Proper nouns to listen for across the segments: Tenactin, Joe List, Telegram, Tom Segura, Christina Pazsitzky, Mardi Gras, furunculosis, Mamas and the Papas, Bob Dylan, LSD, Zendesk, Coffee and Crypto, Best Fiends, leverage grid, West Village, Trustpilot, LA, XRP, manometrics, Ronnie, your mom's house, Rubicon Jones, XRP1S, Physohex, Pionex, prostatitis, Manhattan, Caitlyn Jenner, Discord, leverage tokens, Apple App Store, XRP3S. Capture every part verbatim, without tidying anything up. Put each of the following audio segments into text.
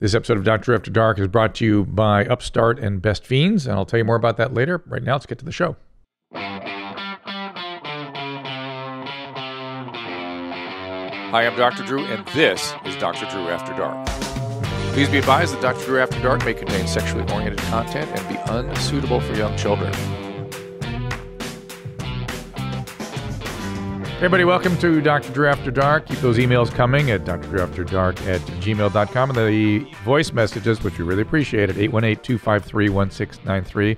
This episode of Doctor After Dark is brought to you by Upstart and Best Fiends, and I'll tell you more about that later. Right now, let's get to the show. Hi, I'm Doctor Drew, and this is Doctor Drew After Dark. Please be advised that Doctor Drew After Dark may contain sexually oriented content and be unsuitable for young children. Hey everybody, welcome to Doctor Drew After Dark. Keep those emails coming at Doctor Drew After Dark at gmail dot com and the voice messages, whiwhich we really appreciate, at eight one eight, two five three, one six nine three.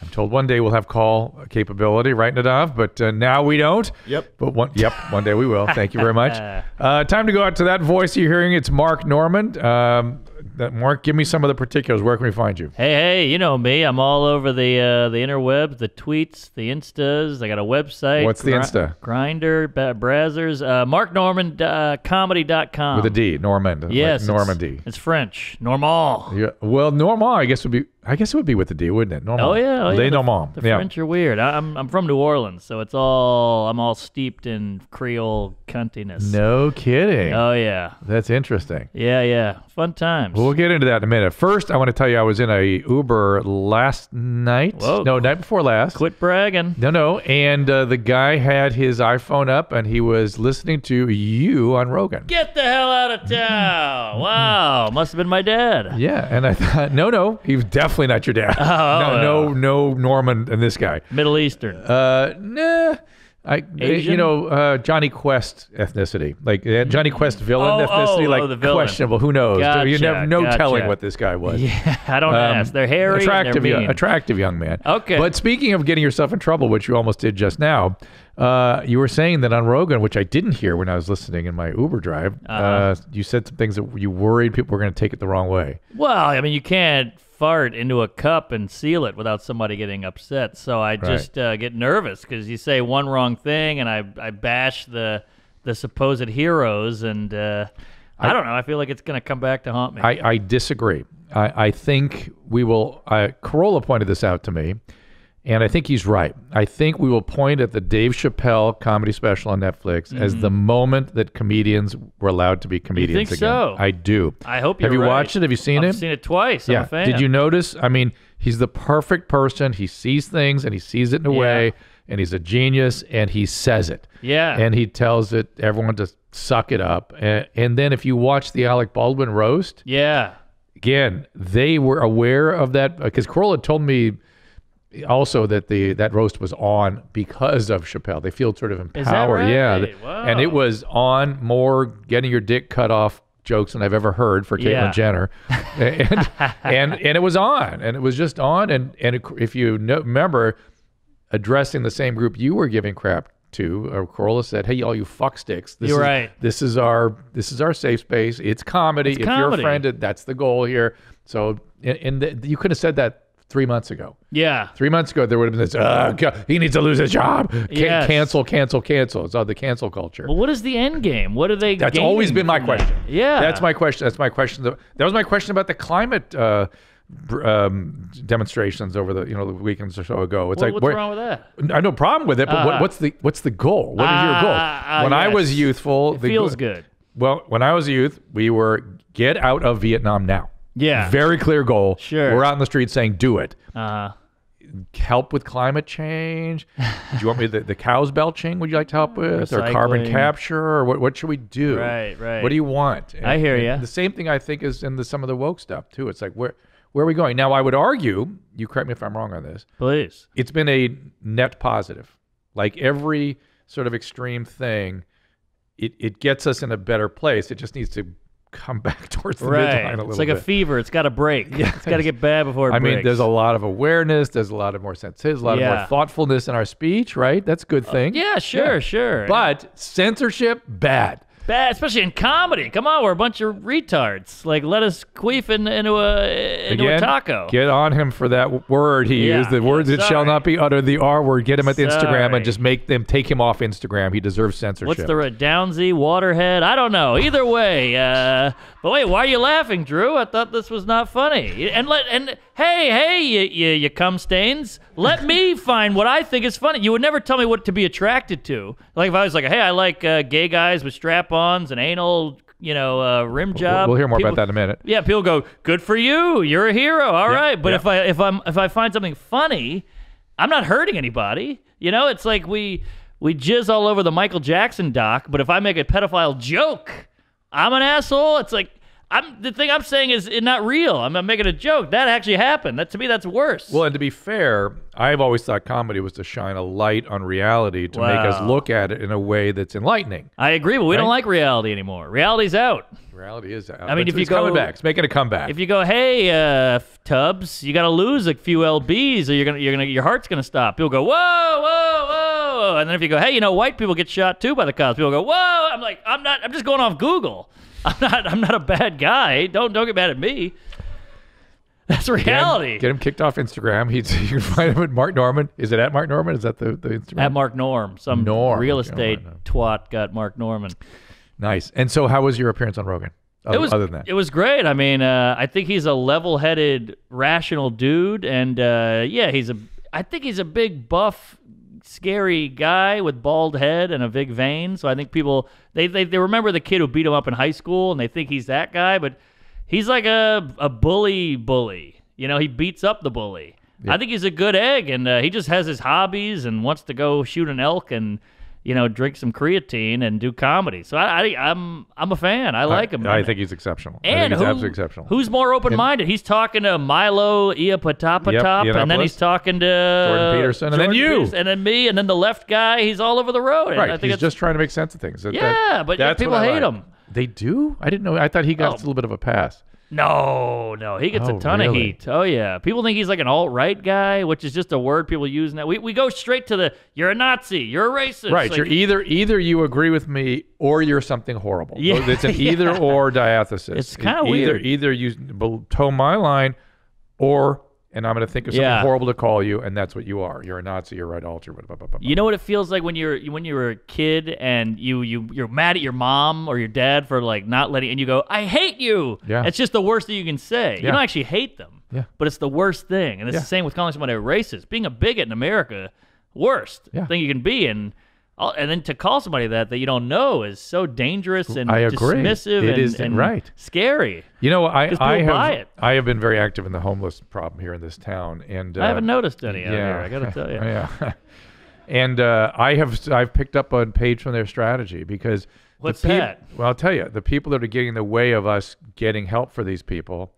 I'm told one day we'll have call capability, right, Nadav? But uh, now we don't. Yep. But one, yep, one day we will. Thank you very much. Uh, time to go out to that voice you're hearing. It's Mark Normand. Um, that, Mark, give me some of the particulars. Where can we find you? Hey, hey, you know me. I'm all over the uh, the interwebs, the tweets, the Instas. I got a website. What's the Insta? Grindr, Brazzers, uh, Mark Norman Comedy dot com. With a D, Normand. Yes, like Normandy. It's, it's French. Normal. Yeah. Well, Normal, I guess would be. I guess it would be with the D, wouldn't it? Normal. Oh yeah, oh, yeah. Les Normands. The, the yeah. French are weird. I, I'm I'm from New Orleans, so it's all I'm all steeped in Creole cuntiness. No kidding. Oh yeah. That's interesting. Yeah, yeah. Fun times. We'll get into that in a minute. First, I want to tell you I was in a Uber last night. Whoa. No, night before last. Quit bragging. No, no. And uh, the guy had his iPhone up, and he was listening to you on Rogan. Get the hell out of town! Wow, must have been my dad. Yeah, and I thought, no, no, he was definitely. Not your dad. Oh, no, no, no Norman and this guy. Middle Eastern. Uh, nah. I, Asian? You know, uh, Johnny Quest ethnicity. Like uh, Johnny Quest villain oh, ethnicity, oh, like oh, the villain. Questionable. Who knows? Gotcha, you have no gotcha. telling what this guy was. Yeah, I don't um, ask. They're hairy. Attractive, they're young, attractive young man. Okay. But speaking of getting yourself in trouble, which you almost did just now, uh, you were saying that on Rogan, which I didn't hear when I was listening in my Uber drive, uh, uh, you said some things that you worried people were going to take it the wrong way. Well, I mean, you can't fart into a cup and seal it without somebody getting upset. So I just right. uh, get nervous because you say one wrong thing and I, I bash the the supposed heroes and uh, I, I don't know. I feel like it's going to come back to haunt me. I, I disagree. I, I think we will, uh, Carolla pointed this out to me and I think he's right. I think we will point at the Dave Chappelle comedy special on Netflix mm-hmm. as the moment that comedians were allowed to be comedians again. You think so? I do. I hope you're right. Have you watched it? Have you seen it? I've seen it twice. Yeah. I'm a fan. Did you notice? I mean, he's the perfect person. He sees things and he sees it in a yeah. way, and he's a genius, and he says it. Yeah. And he tells it everyone to suck it up. And, and then if you watch the Alec Baldwin roast, yeah, again, they were aware of that because Carolla told me also that the that roast was on because of Chappelle. They feel sort of empowered. Right? Yeah. Whoa. And it was on more getting your dick cut off jokes than I've ever heard for Caitlyn yeah. Jenner. and, and and it was on. And it was just on. And, and it, if you know, remember addressing the same group you were giving crap to, or Carolla said, hey, all you fuck sticks. This you're is, right. This is our this is our safe space. It's comedy. It's if comedy. You're offended, that's the goal here. So and, and th you could have said that Three months ago. Yeah. Three months ago, there would have been this, uh, God, he needs to lose his job. Can yes. Cancel, cancel, cancel. It's all the cancel culture. Well, what is the end game? What are they That's always been my question. That? Yeah. That's my question. That's my question. That was my question about the climate uh, um, demonstrations over the you know the weekends or so ago. It's well, like what's where, wrong with that? I have no problem with it, but uh, what, what's the what's the goal? What is uh, your goal? Uh, when yes. I was youthful. It the, feels good. Well, when I was a youth, we were get out of Vietnam now. Yeah. Very clear goal. Sure. We're out in the street saying, do it. Uh-huh. Help with climate change? Do you want me the, the cows belching? Would you like to help with? Recycling. Or carbon capture? Or what, what should we do? Right, right. What do you want? And, I hear you. The same thing I think is in the, some of the woke stuff, too. It's like, where, where are we going? Now, I would argue, you correct me if I'm wrong on this. Please. It's been a net positive. Like every sort of extreme thing, it, it gets us in a better place. It just needs to come back towards the right. midline a little bit. It's like bit. a fever. It's got to break. Yeah. It's got to get bad before it I breaks. I mean, there's a lot of awareness. There's a lot of more sensitivity. A lot yeah. of more thoughtfulness in our speech, right? That's a good thing. Uh, yeah, sure, yeah. sure. But censorship, bad. Bad, especially in comedy. Come on, we're a bunch of retards. Like, let us queef in, into, a, into Again, a taco. Get on him for that word he yeah, used. The words that shall not be uttered, the R word. Get him at the sorry. Instagram and just make them take him off Instagram. He deserves censorship. What's the word? Downsy, Waterhead? I don't know. Either way. Uh, but wait, why are you laughing, Drew? I thought this was not funny. And let and hey, hey, you, you, you cum stains. Let me find what I think is funny. You would never tell me what to be attracted to. Like if I was like, hey, I like uh, gay guys with strap-ons and anal you know, uh, rim job. We'll, we'll hear more people, about that in a minute. Yeah, people go, good for you, you're a hero, all yeah, right. But yeah. if I if I'm if I find something funny, I'm not hurting anybody. You know, it's like we we jizz all over the Michael Jackson doc, but if I make a pedophile joke, I'm an asshole. It's like, I'm the thing I'm saying is it's not real. I'm not making a joke. That actually happened. That to me, that's worse. Well, and to be fair, I've always thought comedy was to shine a light on reality to wow. make us look at it in a way that's enlightening. I agree, but we right? don't like reality anymore. Reality's out. Reality is out. I mean, it's, if you go back, it's making a comeback. If you go, hey, uh, Tubbs, you got to lose a few pounds, or you're gonna, you're gonna, your heart's gonna stop. People go, whoa, whoa, whoa, and then if you go, hey, you know, white people get shot too by the cops. People go, whoa. I'm like, I'm not. I'm just going off Google. I'm not. I'm not a bad guy. Don't don't get mad at me. That's reality. Get him, get him kicked off Instagram. He's, you can find him at Mark Normand. Is it at Mark Normand? Is that the, the Instagram? At Mark Norm. Some Norm. real estate oh, twat got Mark Normand. Nice. And so, how was your appearance on Rogan? Other, it was. Other than that, it was great. I mean, uh, I think he's a level-headed, rational dude, and uh, yeah, he's a. I think he's a big buff, scary guy with bald head and a big vein. So I think people, they, they they remember the kid who beat him up in high school and they think he's that guy, but he's like a, a bully bully. You know, he beats up the bully. Yeah. I think he's a good egg, and uh, he just has his hobbies and wants to go shoot an elk and, you know, drink some creatine and do comedy. So I, I, I'm I'm a fan. I like him. I, I think he's exceptional. And I think he's who, absolutely exceptional. Who's more open-minded? He's talking to Milo Yiannopoulos, yep, and then he's talking to Jordan Peterson, Jordan and then you, Peterson, and then me, and then the left guy. He's all over the road. Right. I think he's just trying to make sense of things. That, yeah, that, but that's people hate like. him. They do? I didn't know. I thought he got oh. a little bit of a pass. No, no, he gets oh, a ton really? of heat. Oh yeah, people think he's like an alt-right guy, which is just a word people use now. We we go straight to the you're a Nazi, you're a racist. Right, like, you're either either you agree with me or you're something horrible. Yeah, it's an either yeah. or diathesis. It's kind of it, weird. Either either you toe my line, or and I'm going to think of something yeah. horrible to call you, and that's what you are. You're a Nazi. You're right, alter. Blah, blah, blah, blah. You know what it feels like when you're when you were a kid and you you you're mad at your mom or your dad for like not letting, and you go, I hate you. Yeah. It's just the worst thing you can say. Yeah. You don't actually hate them. Yeah. But it's the worst thing, and it's yeah. the same with calling somebody a racist. Being a bigot in America, worst yeah. thing you can be, and and then to call somebody that that you don't know is so dangerous and I agree. dismissive it and, is, and right. scary. You know, I I have, I have been very active in the homeless problem here in this town, and uh, I haven't noticed any out yeah. here. I gotta tell you, yeah. And uh, I have I've picked up a page from their strategy because what's that? Well, I'll tell you, the people that are getting in the way of us getting help for these people.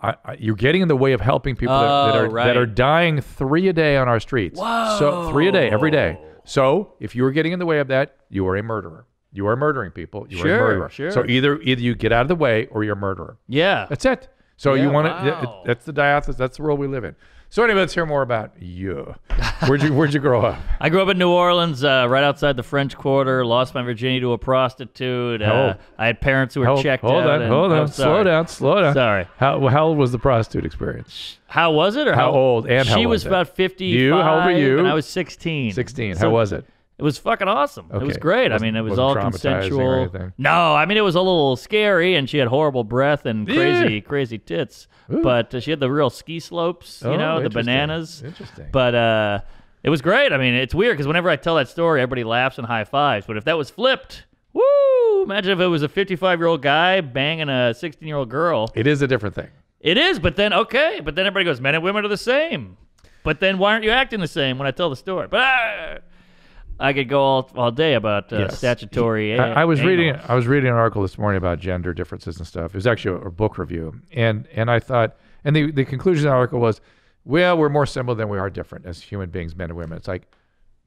I, I, you're getting in the way of helping people that, oh, that are right. that are dying three a day on our streets. Whoa. So three a day every day. So if you are getting in the way of that, you are a murderer. You are murdering people. You sure, are a murderer. Sure. So either either you get out of the way or you're a murderer. Yeah. That's it. So yeah, you want to, wow. that's the diathesis, that's the world we live in. So anyway, let's hear more about you. Where'd you, where'd you grow up? I grew up in New Orleans, uh, right outside the French Quarter, lost my virginity to a prostitute. Uh, I had parents who were how, checked hold out. On, and, hold on, hold on, slow down, slow down. Sorry. How, how old was the prostitute experience? How was it? Or how, how old and how She was, was about fifty-five. You, how old were you? And I was sixteen. sixteen, so, how was it? It was fucking awesome. Okay. It was great. I mean, it was all consensual. No, I mean, it was a little scary, and she had horrible breath and crazy, yeah. crazy tits. Ooh. But uh, she had the real ski slopes, you oh, know, the bananas. Interesting. But uh, it was great. I mean, it's weird because whenever I tell that story, everybody laughs and high fives. But if that was flipped, woo! Imagine if it was a fifty-five-year-old guy banging a sixteen-year-old girl. It is a different thing. It is, but then, okay. But then everybody goes, men and women are the same. But then why aren't you acting the same when I tell the story? But... Uh, I could go all all day about uh, yes. statutory. I, I was anal. reading I was reading an article this morning about gender differences and stuff. It was actually a, a book review, and and I thought, and the the conclusion of the article was, well, we're more similar than we are different as human beings, men and women. It's like,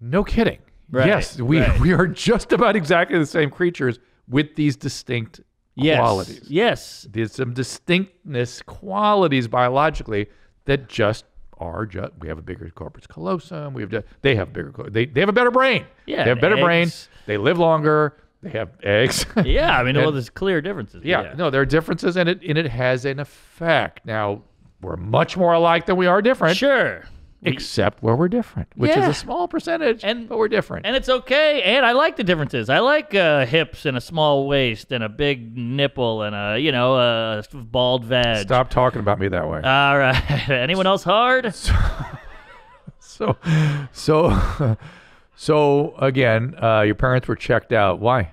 no kidding. Right. Yes, we right. we are just about exactly the same creatures with these distinct yes. qualities. Yes, there's some distinctness qualities biologically that just. Are just we have a bigger corpus callosum. We have just, they have bigger they they have a better brain. Yeah, they have better eggs. brains. They live longer. They have eggs. Yeah, I mean, and, well, there's clear differences. Yeah, yeah, no, there are differences, and it and it has an effect. Now we're much more alike than we are different. Sure, except where we're different, which yeah. is a small percentage, and but we're different, and it's okay. And I like the differences. I like uh, hips and a small waist and a big nipple and a you know a bald vag. Stop talking about me that way. All right. Anyone else hard? So, so, so, so again, uh, your parents were checked out. Why?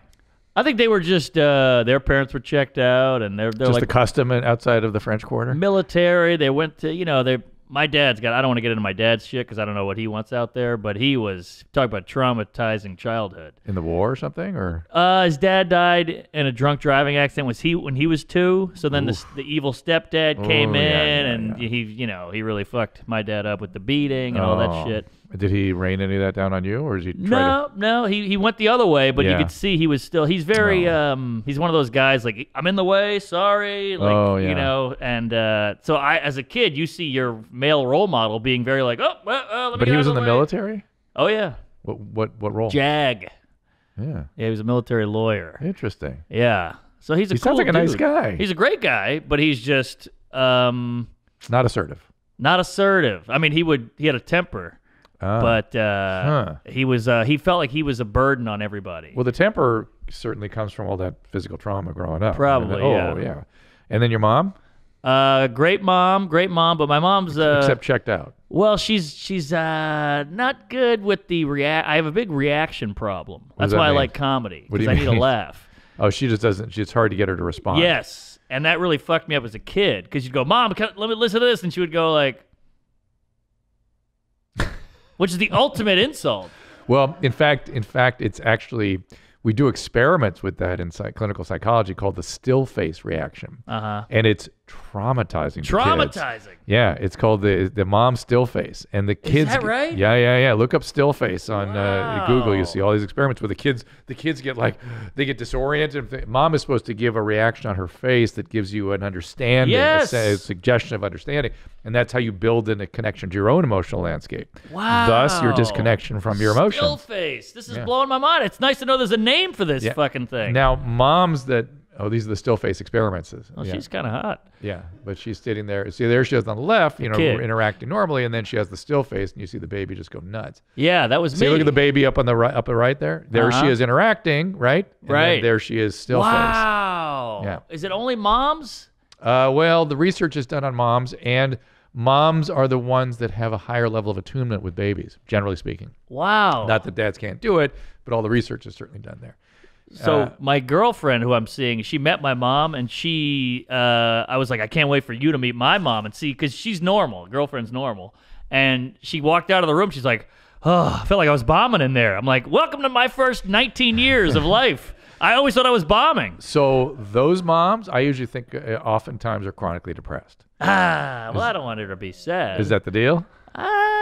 I think they were just, uh, their parents were checked out, and they're, they're just like the custom outside of the French Quarter. Military. They went to, you know, they. My dad's got. I don't want to get into my dad's shit because I don't know what he wants out there. But he was talking about traumatizing childhood in the war or something, or uh, his dad died in a drunk driving accident. Was he when he was two? So then the, the evil stepdad Ooh, came yeah, in, yeah, and yeah. he, you know, he really fucked my dad up with the beating and oh. all that shit. Did he rain any of that down on you, or is he? No, to... no. He he went the other way, but yeah. you could see he was still. He's very. Oh. Um, he's one of those guys like I'm in the way. Sorry, like oh, yeah. you know. And uh, so I, as a kid, you see your male role model being very like, oh, well, uh, let me. But he was in the military. Oh yeah. What what what role? JAG. Yeah. Yeah, he was a military lawyer. Interesting. Yeah. So he's a. He cool sounds like a dude. nice guy. He's a great guy, but he's just um. Not assertive. Not assertive. I mean, he would. He had a temper. Uh, but uh, huh. he was uh, he felt like he was a burden on everybody. Well, the temper certainly comes from all that physical trauma growing up. Probably, I mean, oh, yeah. yeah. And then your mom? Uh, great mom, great mom, but my mom's... Uh, Except checked out. Well, she's she's uh, not good with the... rea- I have a big reaction problem. That's that why mean? I like comedy, because I mean? need to laugh. Oh, she just doesn't... It's hard to get her to respond. Yes, and that really fucked me up as a kid, because you'd go, Mom, let me listen to this, and she would go like... Which is the ultimate insult. Well, in fact, in fact, it's actually, we do experiments with that in psych clinical psychology called the still face reaction. Uh-huh. And it's traumatizing. Traumatizing. Yeah, it's called the the mom still face. And the kids. Is that right? Yeah, yeah, yeah. Look up still face on wow. uh, Google. You see all these experiments where the kids, the kids get like, they get disoriented. Mom is supposed to give a reaction on her face that gives you an understanding, yes. a, a suggestion of understanding. And that's how you build in a connection to your own emotional landscape. Wow. Thus, your disconnection from your emotions. Still face. This is yeah. blowing my mind. It's nice to know there's a name for this yeah. fucking thing. Now, moms that... Oh, these are the still face experiments. Oh, yeah. She's kind of hot. Yeah, but she's sitting there. See, there she is on the left, you know, Kid. interacting normally, and then she has the still face, and you see the baby just go nuts. Yeah, that was see, me. See, look at the baby up on the right, up the right there. There uh-huh. she is interacting, right? And right. There she is still wow. face. Wow. Yeah. Is it only moms? Uh, well, the research is done on moms, and moms are the ones that have a higher level of attunement with babies, generally speaking. Wow. Not that dads can't do it, but all the research is certainly done there. So uh, my girlfriend who I'm seeing, she met my mom, and she, uh, I was like, I can't wait for you to meet my mom and see, because she's normal. Girlfriend's normal. And she walked out of the room. She's like, oh, I felt like I was bombing in there. I'm like, welcome to my first nineteen years of life. I always thought I was bombing. So those moms, I usually think uh, oftentimes are chronically depressed. Ah, well, is, I don't want her to be sad. Is that the deal? Ah.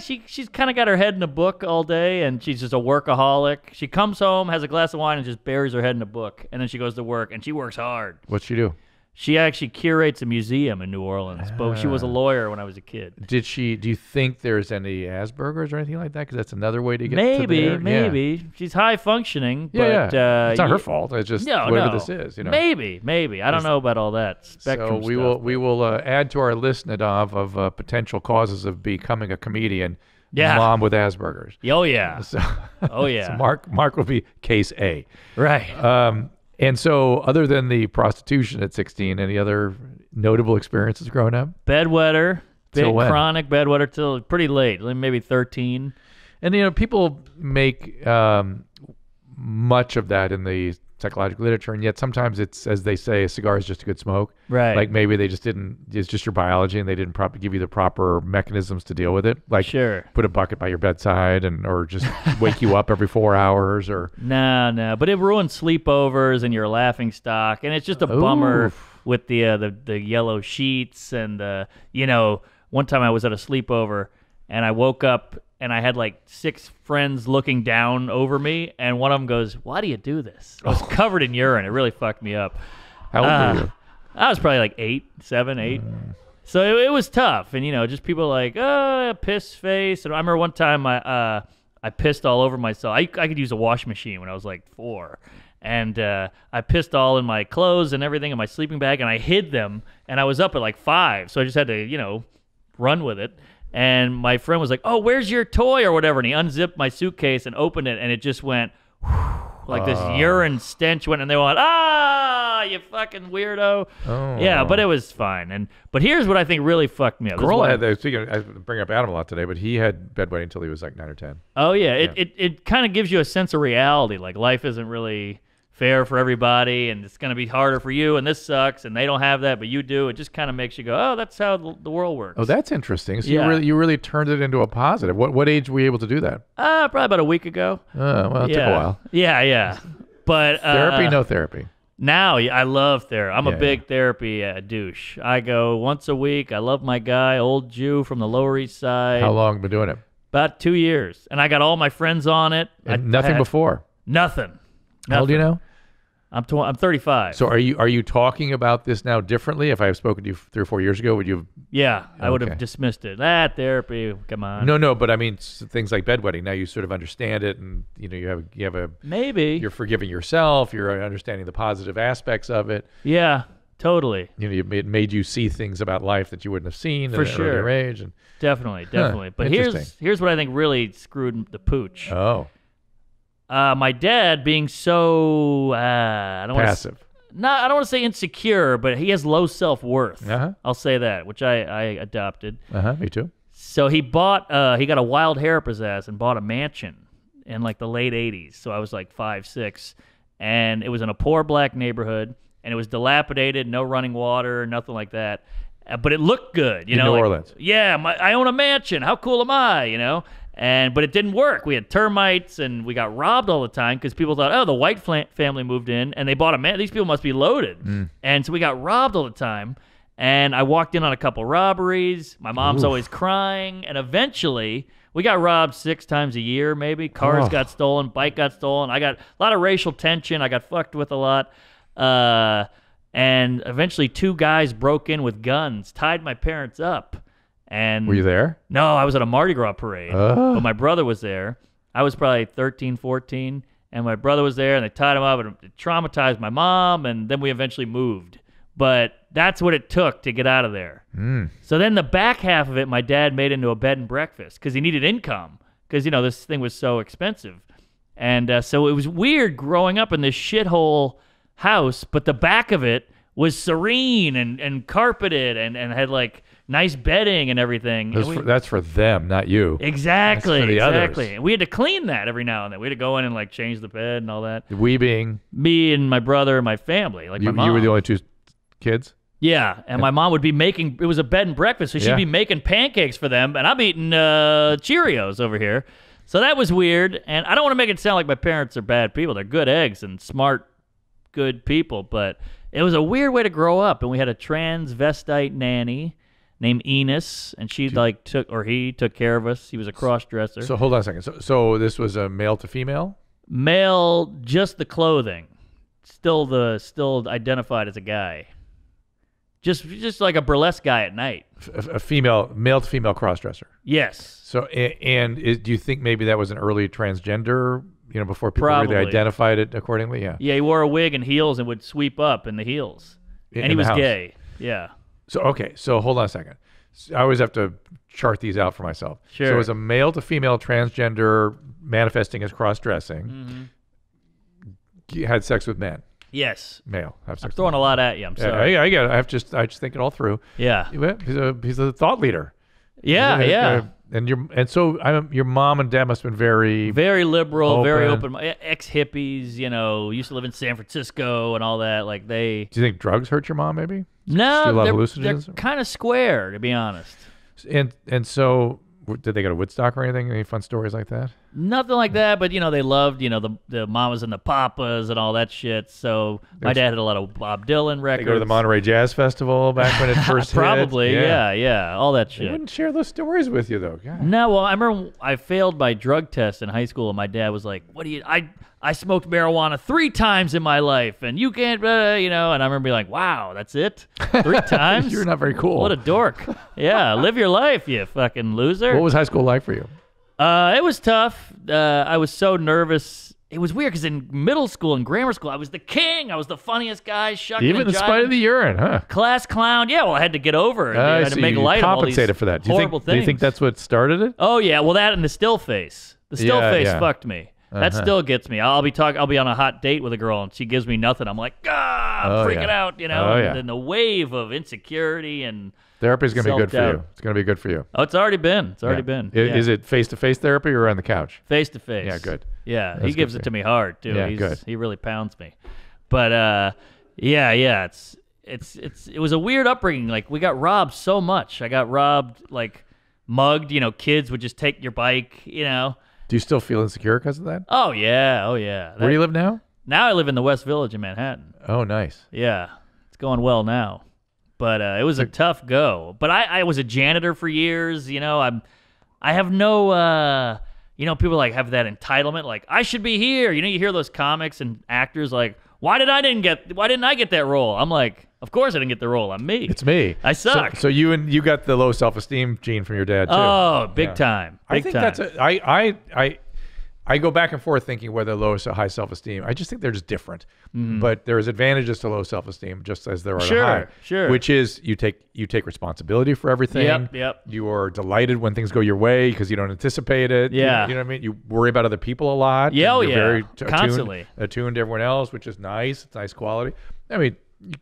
She she's kind of got her head in a book all day, and she's just a workaholic. She comes home, has a glass of wine, and just buries her head in a book, and then she goes to work, and she works hard. What's she do? She actually curates a museum in New Orleans, ah. but she was a lawyer when I was a kid. Did she? Do you think there's any Asperger's or anything like that? Because that's another way to get maybe to maybe yeah. she's high functioning. Yeah, but, yeah. Uh, it's not yeah. her fault. It's just no, whatever no. this is. You know, maybe maybe I don't know about all that spectrum. So we stuff, will but... we will uh, add to our list, Nadav, of uh, potential causes of becoming a comedian. Yeah, mom with Asperger's. Oh yeah. So, oh yeah. So Mark Mark will be case A. Right. Um. And so, other than the prostitution at sixteen, any other notable experiences growing up? Bedwetter, big chronic bedwetter till pretty late, maybe thirteen. And you know, people make um, much of that in the psychological literature, and yet sometimes it's, as they say, a cigar is just a good smoke. Right. Like maybe they just didn't. It's just your biology, and they didn't probably give you the proper mechanisms to deal with it. Like sure. put a bucket by your bedside, and or just wake you up every four hours, or no, no. But it ruins sleepovers and your laughing stock, and it's just a Oof. bummer with the uh, the the yellow sheets and the uh, you know. One time I was at a sleepover, and I woke up and I had like six friends looking down over me, and one of them goes, why do you do this? I was oh. covered in urine. It really fucked me up. How old uh, were you? I was probably like eight, seven, eight. Mm. So it, it was tough, and you know, just people like, oh, piss face. And I remember one time I uh, I pissed all over myself. I, I could use a wash machine when I was like four. And uh, I pissed all in my clothes and everything in my sleeping bag, and I hid them, and I was up at like five. So I just had to, you know, run with it. And my friend was like, oh, where's your toy or whatever? And he unzipped my suitcase and opened it, and it just went whew, like uh. this urine stench went, and they went, ah! ah, you fucking weirdo. Oh. Yeah, but it was fine. And but here's what I think really fucked me up. Carolla had that. Speaking of, I bring up Adam a lot today, but he had bedwetting until he was like nine or ten. Oh yeah, yeah. it it, it kind of gives you a sense of reality. Like life isn't really fair for everybody, and it's going to be harder for you, and this sucks, and they don't have that, but you do. It just kind of makes you go, oh, that's how the world works. Oh, that's interesting. So yeah. you really you really turned it into a positive. What what age were you able to do that? Uh, probably about a week ago. Oh, uh, well, it yeah. took a while. Yeah, yeah. But uh, therapy, no therapy. Now, I love therapy. I'm yeah, a big yeah. therapy uh, douche. I go once a week. I love my guy, old Jew from the Lower East Side. How long have you been doing it? About two years. And I got all my friends on it. And I, nothing I, before? Nothing. How old do you know? I'm tw I'm thirty-five. So are you are you talking about this now differently? If I have spoken to you three or four years ago, would you have? Yeah, okay. I would have dismissed it. That ah, therapy, come on. No, no, but I mean things like bedwetting. Now you sort of understand it, and you know you have you have a maybe you're forgiving yourself. You're understanding the positive aspects of it. Yeah, totally. You know, it made, made you see things about life that you wouldn't have seen for at sure. Earlier age, and definitely, definitely. Huh, but here's here's what I think really screwed the pooch. Oh. Uh, my dad being so uh, I don't passive. Wanna, not I don't want to say insecure, but he has low self worth. Uh-huh. I'll say that, which I I adopted. Uh-huh. Me too. So he bought uh, he got a wild hair up his ass and bought a mansion in like the late eighties. So I was like five six, and it was in a poor black neighborhood, and it was dilapidated, no running water, nothing like that. Uh, but it looked good, you in know. New like, Orleans. Yeah, my, I own a mansion. How cool am I? You know. And but it didn't work. We had termites, and we got robbed all the time because people thought, oh, the white family moved in, and they bought a man. These people must be loaded. Mm. And so we got robbed all the time. And I walked in on a couple robberies. My mom's Oof. Always crying. And eventually, we got robbed six times a year, maybe. Cars oh. got stolen. Bike got stolen. I got a lot of racial tension. I got fucked with a lot. Uh, and eventually, two guys broke in with guns, tied my parents up. And were you there? No, I was at a Mardi Gras parade, uh. but my brother was there. I was probably thirteen, fourteen, and my brother was there, and they tied him up, and it traumatized my mom, and then we eventually moved. But that's what it took to get out of there. Mm. So then the back half of it, my dad made into a bed and breakfast because he needed income because, you know, this thing was so expensive. And uh, so it was weird growing up in this shithole house, but the back of it was serene and, and carpeted and, and had, like, nice bedding and everything. That's, and we, for, that's for them, not you. Exactly. That's for the exactly. others. And we had to clean that every now and then. We had to go in and like change the bed and all that. We being me and my brother and my family, like you, my mom. You were the only two kids. Yeah, and, and my mom would be making. It was a bed and breakfast, so she'd yeah. be making pancakes for them, and I'm eating uh, Cheerios over here. So that was weird, and I don't want to make it sound like my parents are bad people. They're good eggs and smart, good people, but it was a weird way to grow up. And we had a transvestite nanny named Enos, and she like took or he took care of us. He was a cross dresser. So hold on a second. So so this was a male to female? Male, just the clothing. Still the still identified as a guy. Just just like a burlesque guy at night. A female male to female cross dresser. Yes. So and, and is, do you think maybe that was an early transgender? You know, before people Probably. Really identified it accordingly. Yeah. Yeah, he wore a wig and heels and would sweep up in the heels, in, and he was house. Gay. Yeah. So, okay, so hold on a second. I always have to chart these out for myself. Sure. So as a male to female transgender manifesting as cross-dressing, mm-hmm. you had sex with men. Yes. Male. Have sex I'm throwing with a lot at you. I'm sorry. I, I, I get it. I have just, I just think it all through. Yeah. He's a, he's a thought leader. Yeah, he's a, yeah. A, and your and so I'm, your mom and dad must have been very... Very liberal, open. very open. Ex-hippies, you know, used to live in San Francisco and all that. Like they... Do you think drugs hurt your mom maybe? No, they're, they're kind of square, to be honest. And and so, did they go to Woodstock or anything? Any fun stories like that? Nothing like that, but, you know, they loved, you know, the, the mamas and the papas and all that shit. So my dad had a lot of Bob Dylan records. They go to the Monterey Jazz Festival back when it first Probably, hit. yeah, yeah, all that shit. They wouldn't share those stories with you, though. God. No, well, I remember I failed my drug test in high school, and my dad was like, what do you... I I smoked marijuana three times in my life, and you can't, uh, you know. And I remember being like, wow, that's it? Three times? You're not very cool. What a dork. Yeah, live your life, you fucking loser. What was high school like for you? Uh, it was tough. Uh, I was so nervous. It was weird because in middle school and grammar school, I was the king. I was the funniest guy. Shucking Even in spite of the urine, huh? Class clown. Yeah, well, I had to get over it. Uh, I had so to make light of all these horrible things. You compensated for that. Do you, think, do you think that's what started it? Oh, yeah. Well, that and the still face. The still yeah, face yeah. fucked me. That uh-huh. still gets me. I'll be talk. I'll be on a hot date with a girl, and she gives me nothing. I'm like, ah, I'm oh, freaking yeah. out, you know. Oh, yeah. And then the wave of insecurity and therapy is going to be good for you. It's going to be good for you. Oh, it's already been. It's already yeah. been. Yeah. Is it face to face therapy or on the couch? Face to face. Yeah, good. Yeah, That's he gives it to me hard too. Yeah, He's, good. He really pounds me. But uh, yeah, yeah, it's it's it's it was a weird upbringing. Like we got robbed so much. I got robbed, like mugged. You know, kids would just take your bike. You know. Do you still feel insecure because of that? Oh, yeah. Oh, yeah. That, Where do you live now? Now I live in the West Village in Manhattan. Oh, nice. Yeah. It's going well now. But uh, it was a tough go. But I, I was a janitor for years. You know, I'm, I have no, uh, you know, people like have that entitlement. Like, I should be here. You know, you hear those comics and actors like, why did I didn't get, why didn't I get that role? I'm like, of course I didn't get the role. I'm me. It's me. I suck. So, so you and you got the low self-esteem gene from your dad too. Oh, big yeah. time. Big I think time. that's a, I, I I I go back and forth thinking whether low or high self-esteem. I just think they're just different. Mm. But there is advantages to low self-esteem just as there are sure, to high. Sure. Which is you take you take responsibility for everything. Yep. Yep. You are delighted when things go your way because you don't anticipate it. Yeah. You, you know what I mean? You worry about other people a lot. Yeah. Oh, you're yeah. very attuned, constantly attuned to everyone else, which is nice. It's nice quality. I mean.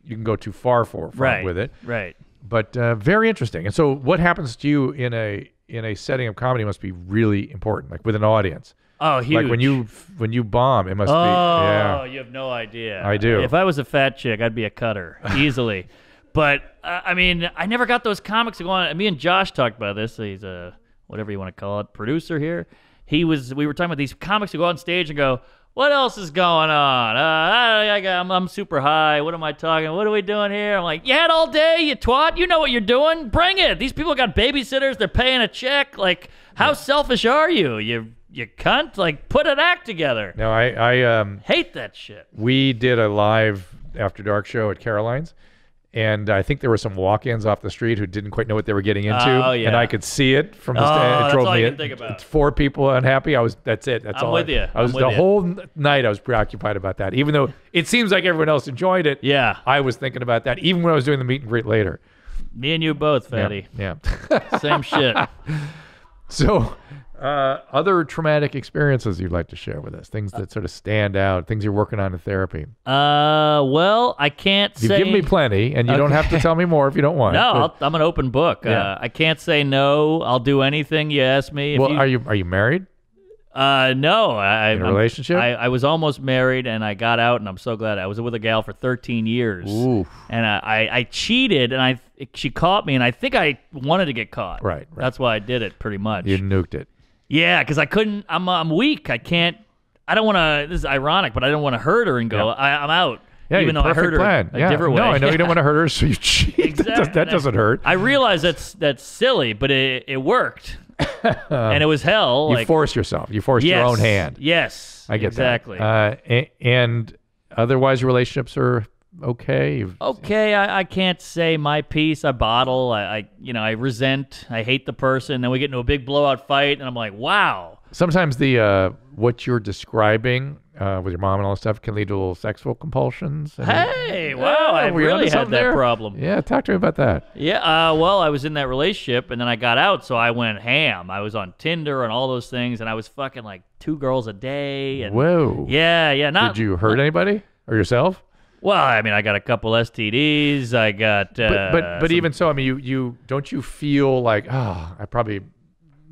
You can go too far for right, with it, right? But uh, very interesting. And so, what happens to you in a in a setting of comedy must be really important, like with an audience. Oh, huge! Like when you when you bomb, it must oh, be. Oh, yeah. You have no idea. I do. If I was a fat chick, I'd be a cutter easily. But uh, I mean, I never got those comics to go on. Me and Josh talked about this. He's a whatever you want to call it producer here. He was. We were talking about these comics who go on stage and go, what else is going on? Uh, I, I, I'm, I'm super high. What am I talking? What are we doing here? I'm like, you had all day, you twat. You know what you're doing. Bring it. These people got babysitters. They're paying a check. Like, how yeah. selfish are you? You you cunt. Like, put an act together. No, I, I um, hate that shit. We did a live After Dark show at Caroline's. And I think there were some walk-ins off the street who didn't quite know what they were getting into. Oh, yeah. And I could see it from the oh, stand. It that's drove all me you can think about. It's four people unhappy. I was. That's it. That's I'm all. With I, you. I was I'm with the you. Whole night. I was preoccupied about that. Even though it seems like everyone else enjoyed it. Yeah. I was thinking about that. Even when I was doing the meet and greet later. Me and you both, fatty. Yeah. yeah. Same shit. So, uh, other traumatic experiences you'd like to share with us? Things that sort of stand out, things you're working on in therapy? Uh, well, I can't You've say... You've given me plenty, and you okay. don't have to tell me more if you don't want. No, I'll, I'm an open book. Yeah. Uh, I can't say no. I'll do anything you ask me. If well, you... are you are you married? Uh, no. I, in a I'm, relationship? I, I was almost married, and I got out, and I'm so glad. I was with a gal for thirteen years. Oof. And I, I, I cheated, and I she caught me, and I think I wanted to get caught. Right, right. That's why I did it, pretty much. You nuked it. Yeah, because I couldn't, I'm I'm weak. I can't, I don't want to, this is ironic, but I don't want to hurt her and go, yeah. I, I'm out. Yeah, even though I hurt her plan. a yeah. different way. No, I know yeah. you don't want to hurt her, so you cheat. Exactly. That, does, that doesn't hurt. I realize that's that's silly, but it, it worked. And it was hell. You like, force yourself. You force yes, your own hand. Yes, I get exactly. that. Exactly. Uh, and otherwise, relationships are okay. You've, okay, I, I can't say my piece. I bottle. I, I, you know, I resent. I hate the person. Then we get into a big blowout fight, and I'm like, wow. Sometimes the uh, what you're describing uh, with your mom and all that stuff can lead to little sexual compulsions. And, hey, wow, oh, I really had that there? problem. Yeah, talk to me about that. Yeah, uh, well, I was in that relationship, and then I got out, so I went ham. I was on Tinder and all those things, and I was fucking like two girls a day. And Whoa. Yeah, yeah. Not, Did you hurt anybody or yourself? Well, I mean, I got a couple S T Ds. I got... Uh, but but, but some, even so, I mean, you, you don't you feel like, oh, I probably...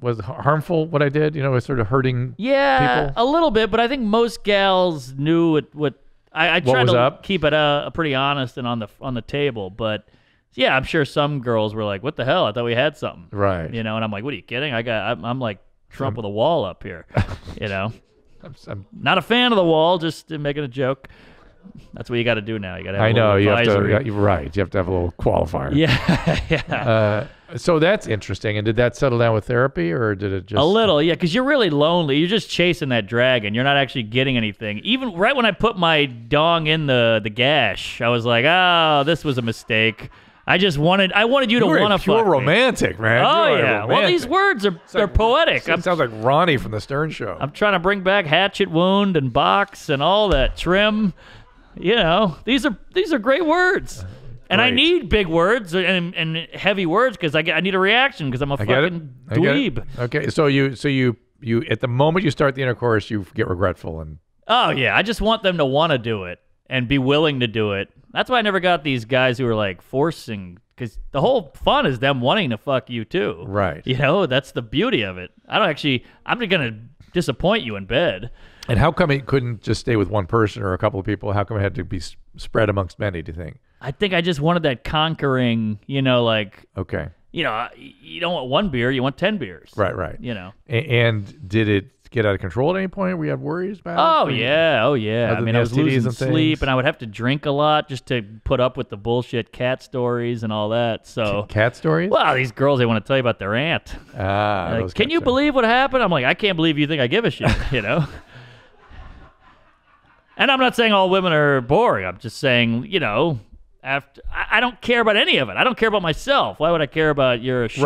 was harmful what I did, you know, was sort of hurting yeah, people? A little bit, but I think most gals knew what, what I, I tried what to up? keep it uh, pretty honest and on the on the table, but yeah, I'm sure some girls were like, what the hell? I thought we had something. Right. You know, and I'm like, what are you kidding? I got, I'm, I'm like Trump I'm, with a wall up here, you know? I'm, I'm not a fan of the wall, just making a joke. That's what you got to do now. You got to have I a know, you have to, you're right. You have to have a little qualifier. Yeah, yeah. Uh, so that's interesting. And did that settle down with therapy or did it just... A little, yeah, because you're really lonely. You're just chasing that dragon. You're not actually getting anything. Even right when I put my dong in the, the gash, I was like, oh, this was a mistake. I just wanted, I wanted you, you to want to fuck You're pure romantic, man. Oh, you're yeah. Romantic. Well, these words, are they're like, poetic. It sounds like Ronnie from The Stern Show. I'm trying to bring back hatchet wound and box and all that trim. You know, these are these are great words, uh, and right. I need big words and and heavy words because I get I need a reaction because I'm a I fucking dweeb. Okay, so you so you you at the moment you start the intercourse, you get regretful. And oh yeah, I just want them to want to do it and be willing to do it. That's why I never got these guys who are like forcing, because the whole fun is them wanting to fuck you too. Right. You know, that's the beauty of it. I don't actually, I'm just going to disappoint you in bed. And how come it couldn't just stay with one person or a couple of people? How come it had to be spread amongst many, do you think? I think I just wanted that conquering, you know, like. Okay. You know, you don't want one beer, you want ten beers. Right, right. You know. And, and did it get out of control at any point? We had worries about it? Oh, yeah. Oh, yeah. I mean, I was losing sleep, and I would have to drink a lot just to put up with the bullshit cat stories and all that. So cat stories? Well, these girls, they want to tell you about their aunt. Ah. Like, can you believe what happened? I'm like, I can't believe you think I give a shit, you know? And I'm not saying all women are boring. I'm just saying, you know, after I don't care about any of it. I don't care about myself. Why would I care about your shoes?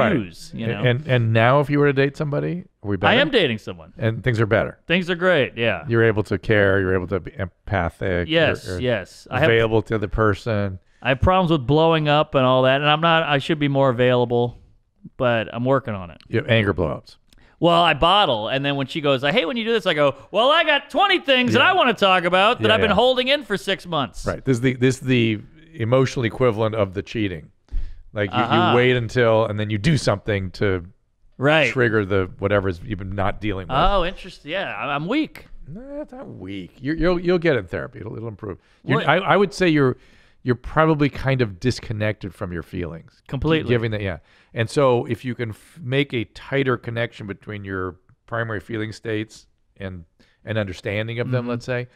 Right. You know. And and now, if you were to date somebody, are we better? I am dating someone, and things are better. Things are great. Yeah. You're able to care. You're able to be empathic. Yes. You're, you're yes. Available I have, to the person. I have problems with blowing up and all that, and I'm not. I should be more available, but I'm working on it. You have anger blowups. Well, I bottle, and then when she goes, I hate when you do this, I go, well, I got twenty things yeah. that I want to talk about that yeah, I've been yeah. holding in for six months. Right. This is the this is the emotional equivalent of the cheating. Like you, uh-huh. you wait until, and then you do something to right. trigger the whatever you've been not dealing with. Oh, interesting. Yeah, I'm weak. No, it's not weak. You're, you'll you'll get in therapy. It'll it'll improve. Well, I I would say you're you're probably kind of disconnected from your feelings. Completely. Giving that, yeah. And so if you can f make a tighter connection between your primary feeling states and an understanding of them, mm-hmm. let's say,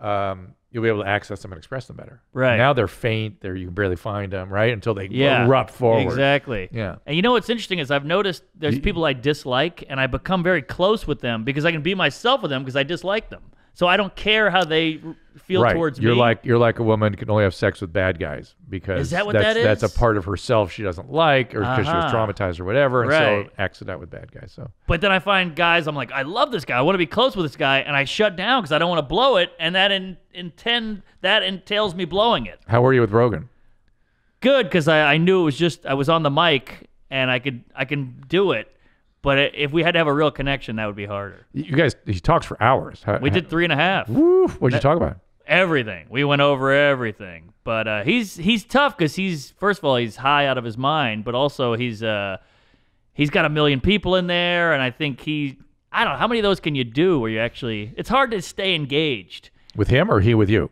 um, you'll be able to access them and express them better. Right. Now they're faint. They're, you can barely find them, right? Until they yeah, erupt forward. Exactly. Yeah. And you know what's interesting is I've noticed there's you, people I dislike, and I become very close with them because I can be myself with them because I dislike them. So I don't care how they feel right. towards you're me. You're like you're like a woman can only have sex with bad guys because is that what that's, that is? That's a part of herself she doesn't like, or because uh-huh. she was traumatized or whatever, and right. so acts it out with bad guys. So, but then I find guys, I'm like, I love this guy, I want to be close with this guy, and I shut down because I don't want to blow it, and that in, intend that entails me blowing it. How were you with Rogan? Good, because I, I knew it was just I was on the mic and I could I can do it. But if we had to have a real connection, that would be harder. You guys, he talks for hours. How, we how, did three and a half. Woo, what'd that, you talk about? Everything. We went over everything. But uh, he's he's tough because he's, first of all, he's high out of his mind, but also he's uh, he's got a million people in there, and I think he, I don't know, how many of those can you do where you actually, it's hard to stay engaged. With him or he with you?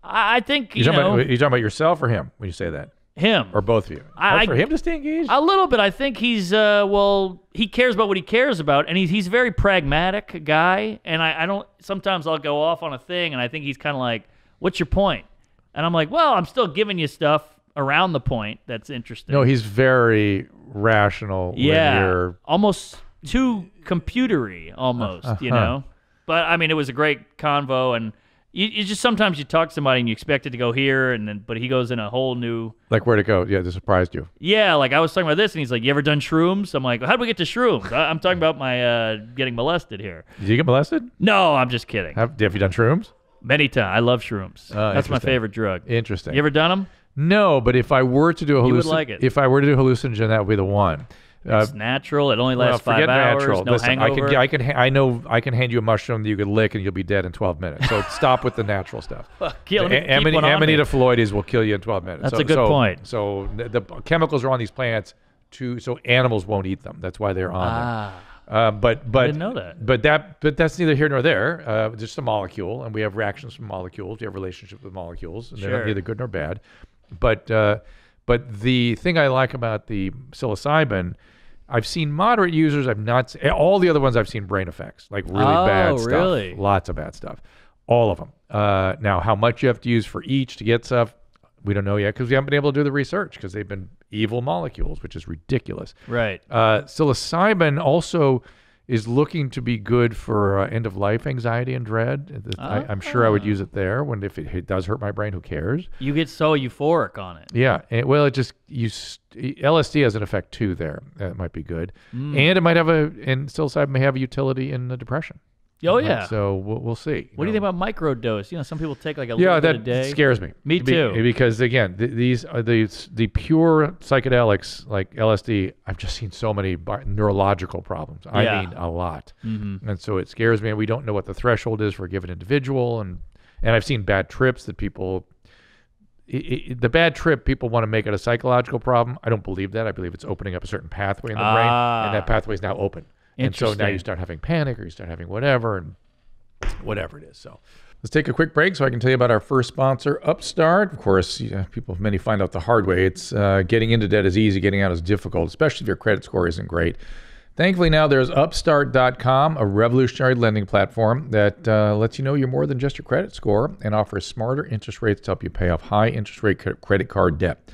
I, I think, you're you know. About, you're talking about yourself or him when you say that? Him. Or both of you. Hard I, for him to stay engaged? A little bit. I think he's, uh, well, he cares about what he cares about, and he's, he's a very pragmatic guy, and I, I don't, sometimes I'll go off on a thing, and I think he's kind of like, what's your point? And I'm like, well, I'm still giving you stuff around the point that's interesting. No, he's very rational. Yeah, linear. Almost too computery, almost, uh-huh. you know? But, I mean, it was a great convo, and You, you just sometimes you talk to somebody and you expect it to go here, and then but he goes in a whole new like where to go. Yeah, this surprised you. Yeah, like I was talking about this, and he's like, "You ever done shrooms?" I'm like, well, "How do we get to shrooms?" I, I'm talking about my uh, getting molested here. Did you get molested? No, I'm just kidding. Have, have you done shrooms? Many times. I love shrooms. Uh, That's my favorite drug. Interesting. You ever done them? No, but if I were to do a hallucinogen, you would like it. If I were to do a hallucinogen, that would be the one. It's uh, natural. It only lasts well, five hours. Natural. No Listen, hangover. I can, I can, I know, I can hand you a mushroom that you could lick and you'll be dead in twelve minutes. So stop with the natural stuff. Well, kill, the, Am Am Amanita phalloides will kill you in twelve minutes. That's so, a good so, point. So the chemicals are on these plants to so animals won't eat them. That's why they're on ah, them. Uh, but but I didn't know that. But that but that's neither here nor there. Uh, just a molecule, and we have reactions from molecules. We have relationships with molecules, and sure. they're neither good nor bad. But uh, but the thing I like about the psilocybin. I've seen moderate users. I've not seen, all the other ones I've seen brain effects, like really oh, bad stuff, really? Lots of bad stuff, all of them. Uh, now, how much you have to use for each to get stuff, we don't know yet because we haven't been able to do the research because they've been evil molecules, which is ridiculous. Right. Uh, psilocybin also is looking to be good for uh, end of life anxiety and dread. Oh. I, I'm sure I would use it there when if it, it does hurt my brain, who cares? You get so euphoric on it. Yeah, it, well, it just you L S D has an effect too there. That might be good, mm. and it might have a and psilocybin may have a utility in the depression. Oh yeah. Right, so we'll, we'll see. What know? do you think about microdose? You know, some people take like a yeah, little bit a day. Yeah, that scares me. Me too. Be, because again, th these are the the pure psychedelics like L S D. I've just seen so many neurological problems. I yeah. mean, a lot. Mm-hmm. And so it scares me. And we don't know what the threshold is for a given individual. And and I've seen bad trips that people. It, it, the bad trip, people want to make it a psychological problem. I don't believe that. I believe it's opening up a certain pathway in the ah. brain, and that pathway is now open. And so now you start having panic, or you start having whatever, and whatever it is. So let's take a quick break so I can tell you about our first sponsor, Upstart. Of course, you know, people many find out the hard way. It's uh, getting into debt is easy, getting out is difficult, especially if your credit score isn't great. Thankfully, now there's Upstart dot com, a revolutionary lending platform that uh, lets you know you're more than just your credit score and offers smarter interest rates to help you pay off high interest rate credit card debt.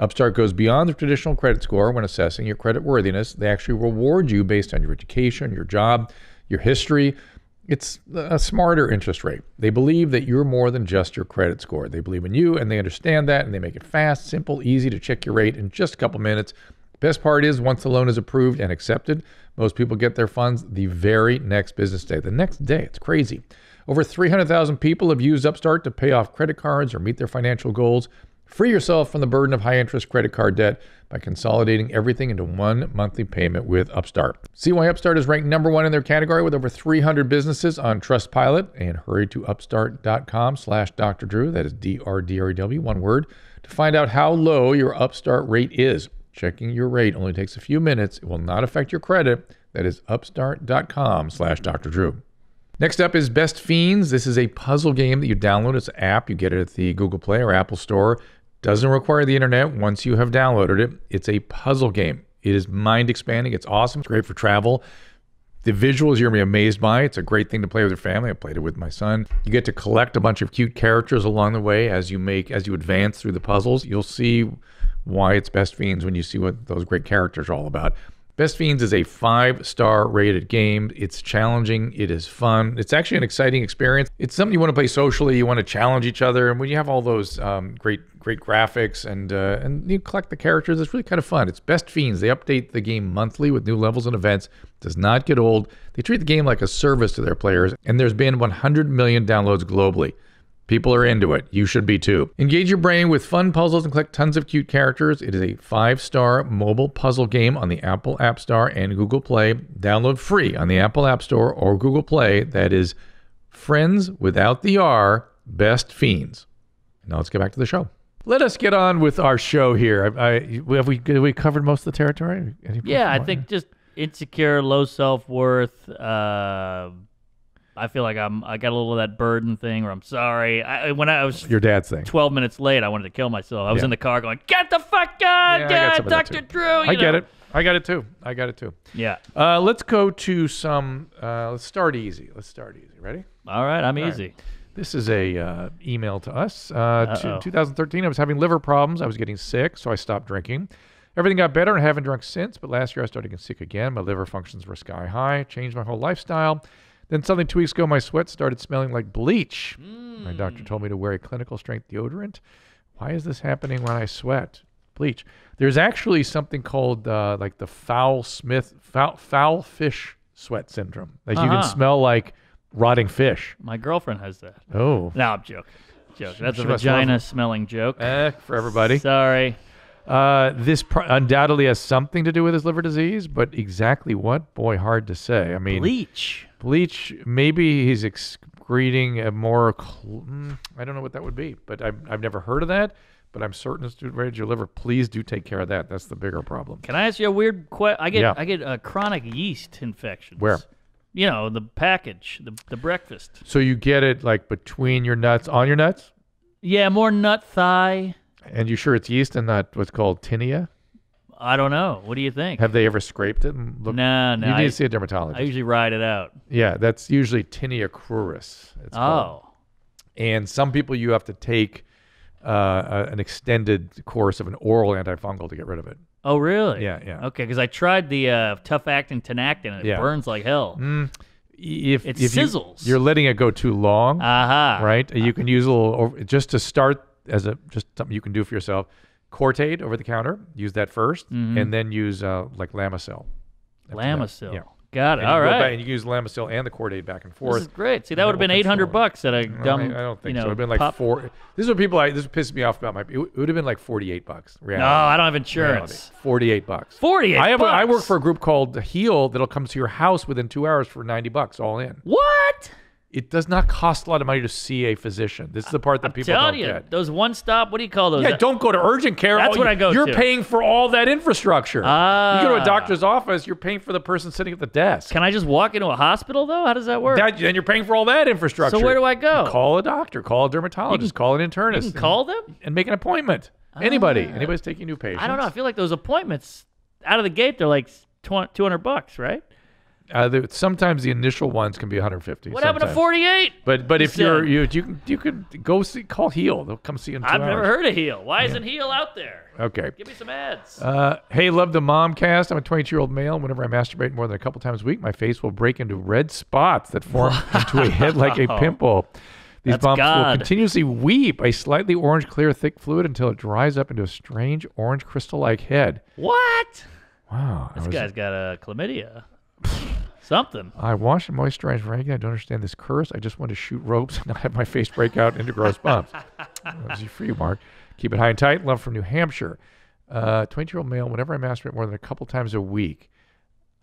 Upstart goes beyond the traditional credit score when assessing your credit worthiness. They actually reward you based on your education, your job, your history. It's a smarter interest rate. They believe that you're more than just your credit score. They believe in you, and they understand that, and they make it fast, simple, easy to check your rate in just a couple minutes. Best part is, once the loan is approved and accepted, most people get their funds the very next business day. The next day, it's crazy. Over three hundred thousand people have used Upstart to pay off credit cards or meet their financial goals. Free yourself from the burden of high-interest credit card debt by consolidating everything into one monthly payment with Upstart. See why Upstart is ranked number one in their category with over three hundred businesses on Trustpilot. And hurry to upstart dot com slash Doctor Drew, that is D R D R E W, one word, to find out how low your Upstart rate is. Checking your rate only takes a few minutes. It will not affect your credit. That is upstart dot com slash Doctor Drew. Next up is Best Fiends. This is a puzzle game that you download. It's an app. You get it at the Google Play or Apple Store. Doesn't require the internet once you have downloaded it. It's a puzzle game. It is mind-expanding. It's awesome. It's great for travel. The visuals you're going to be amazed by. It's a great thing to play with your family. I played it with my son. You get to collect a bunch of cute characters along the way as you make, as you advance through the puzzles. You'll see why it's Best Fiends when you see what those great characters are all about. Best Fiends is a five-star rated game. It's challenging. It is fun. It's actually an exciting experience. It's something you want to play socially. You want to challenge each other. And when you have all those um, great, great graphics and uh, and you collect the characters, it's really kind of fun. It's Best Fiends. They update the game monthly with new levels and events. It does not get old. They treat the game like a service to their players. And there's been one hundred million downloads globally. People are into it. You should be too. Engage your brain with fun puzzles and collect tons of cute characters. It is a five-star mobile puzzle game on the Apple App Store and Google Play. Download free on the Apple App Store or Google Play. That is Friends without the R, Best Fiends. Now let's get back to the show. Let us get on with our show here. I, I, have, we, have we covered most of the territory? Any yeah, I think here? Just insecure, low self-worth, uh... I feel like I'm. I got a little of that burden thing, or I'm sorry. I, when I was your dad's thing. Twelve minutes late, I wanted to kill myself. I was yeah. in the car going, "Get the fuck out, yeah, yeah, Doctor Drew." You I know. get it. I got it too. I got it too. Yeah. Uh, let's go to some. Uh, let's start easy. Let's start easy. Ready? All right. I'm All easy. Right. This is a uh, email to us. Uh, Uh-oh. two thousand thirteen. I was having liver problems. I was getting sick, so I stopped drinking. Everything got better, and I haven't drunk since. But last year, I started getting sick again. My liver functions were sky high. Changed my whole lifestyle. Then something two weeks ago, my sweat started smelling like bleach. Mm. My doctor told me to wear a clinical strength deodorant. Why is this happening when I sweat? Bleach. There's actually something called uh, like the foul Smith foul, foul fish sweat syndrome. Like uh-huh. you can smell like rotting fish. My girlfriend has that. Oh. No, I'm joking. Joke. That's she a vagina smelling joke. Eh, for everybody. Sorry. Uh, this pr undoubtedly has something to do with his liver disease, but exactly what? Boy, hard to say. I mean, bleach. Bleach. Maybe he's excreting a more. I don't know what that would be, but I've I've never heard of that. But I'm certain it's due to your liver. Please do take care of that. That's the bigger problem. Can I ask you a weird question? I get yeah. I get a uh, chronic yeast infections. Where? You know, the package, the the breakfast. So you get it like between your nuts, on your nuts. Yeah, more nut thigh. And you sure it's yeast and not what's called tinea? I don't know. What do you think? Have they ever scraped it? And looked? No, no. You need I, to see a dermatologist. I usually ride it out. Yeah, that's usually tinea cruris. It's oh. Called. And some people you have to take uh, a, an extended course of an oral antifungal to get rid of it. Oh, really? Yeah, yeah. Okay, because I tried the uh, tough-actin tenactin, and it yeah. burns like hell. Mm. If, it if sizzles. You, you're letting it go too long, uh-huh. right? Uh-huh. You can use a little, just to start, as a just something you can do for yourself, Cortaid over the counter. Use that first, mm-hmm. and then use uh, like Lamisil. Lamisil. Yeah. Got it. And all right. Back, and you use Lamisil and the Cortaid back and forth. This is great. See, that would have been eight hundred bucks at a dumb. I, I don't think you know, so. It would have been like pop. four. These are people. I this pissed me off about my. It would have been like forty-eight bucks. Reality. No, I don't have insurance. Reality. Forty-eight bucks. Forty-eight. I have. Bucks. I work for a group called Heal that'll come to your house within two hours for ninety bucks all in. What? It does not cost a lot of money to see a physician. This is the part that I'm people don't you, get. Those one-stop, what do you call those? Yeah, don't go to urgent care. That's oh, what you, I go you're to. You're paying for all that infrastructure. Ah. You go to a doctor's office, you're paying for the person sitting at the desk. Can I just walk into a hospital, though? How does that work? That, and you're paying for all that infrastructure. So where do I go? You call a doctor, call a dermatologist, can, call an internist. You can and, call them? And make an appointment. Ah. Anybody. Anybody's taking new patients. I don't know. I feel like those appointments, out of the gate, they're like two hundred bucks, right? Uh, the, sometimes the initial ones can be one hundred fifty. What sometimes. happened to forty-eight? But but if you're you you can you could go see call Heal. They'll come see you in two I've hours. never heard of Heal. Why yeah. isn't Heal out there? Okay. Give me some ads. Uh, hey, love the Momcast. I'm a twenty-two-year-old male. Whenever I masturbate more than a couple times a week, my face will break into red spots that form into a head like a pimple. These That's bumps God. will continuously weep a slightly orange, clear, thick fluid until it dries up into a strange orange crystal-like head. What? Wow. This was, guy's got a chlamydia. Something. I wash and moisturize regularly. I don't understand this curse. I just want to shoot ropes and not have my face break out into gross bumps. That's for you, Mark. Keep it high and tight. Love from New Hampshire. Uh, twenty-two-year-old male. Whenever I masturbate more than a couple times a week,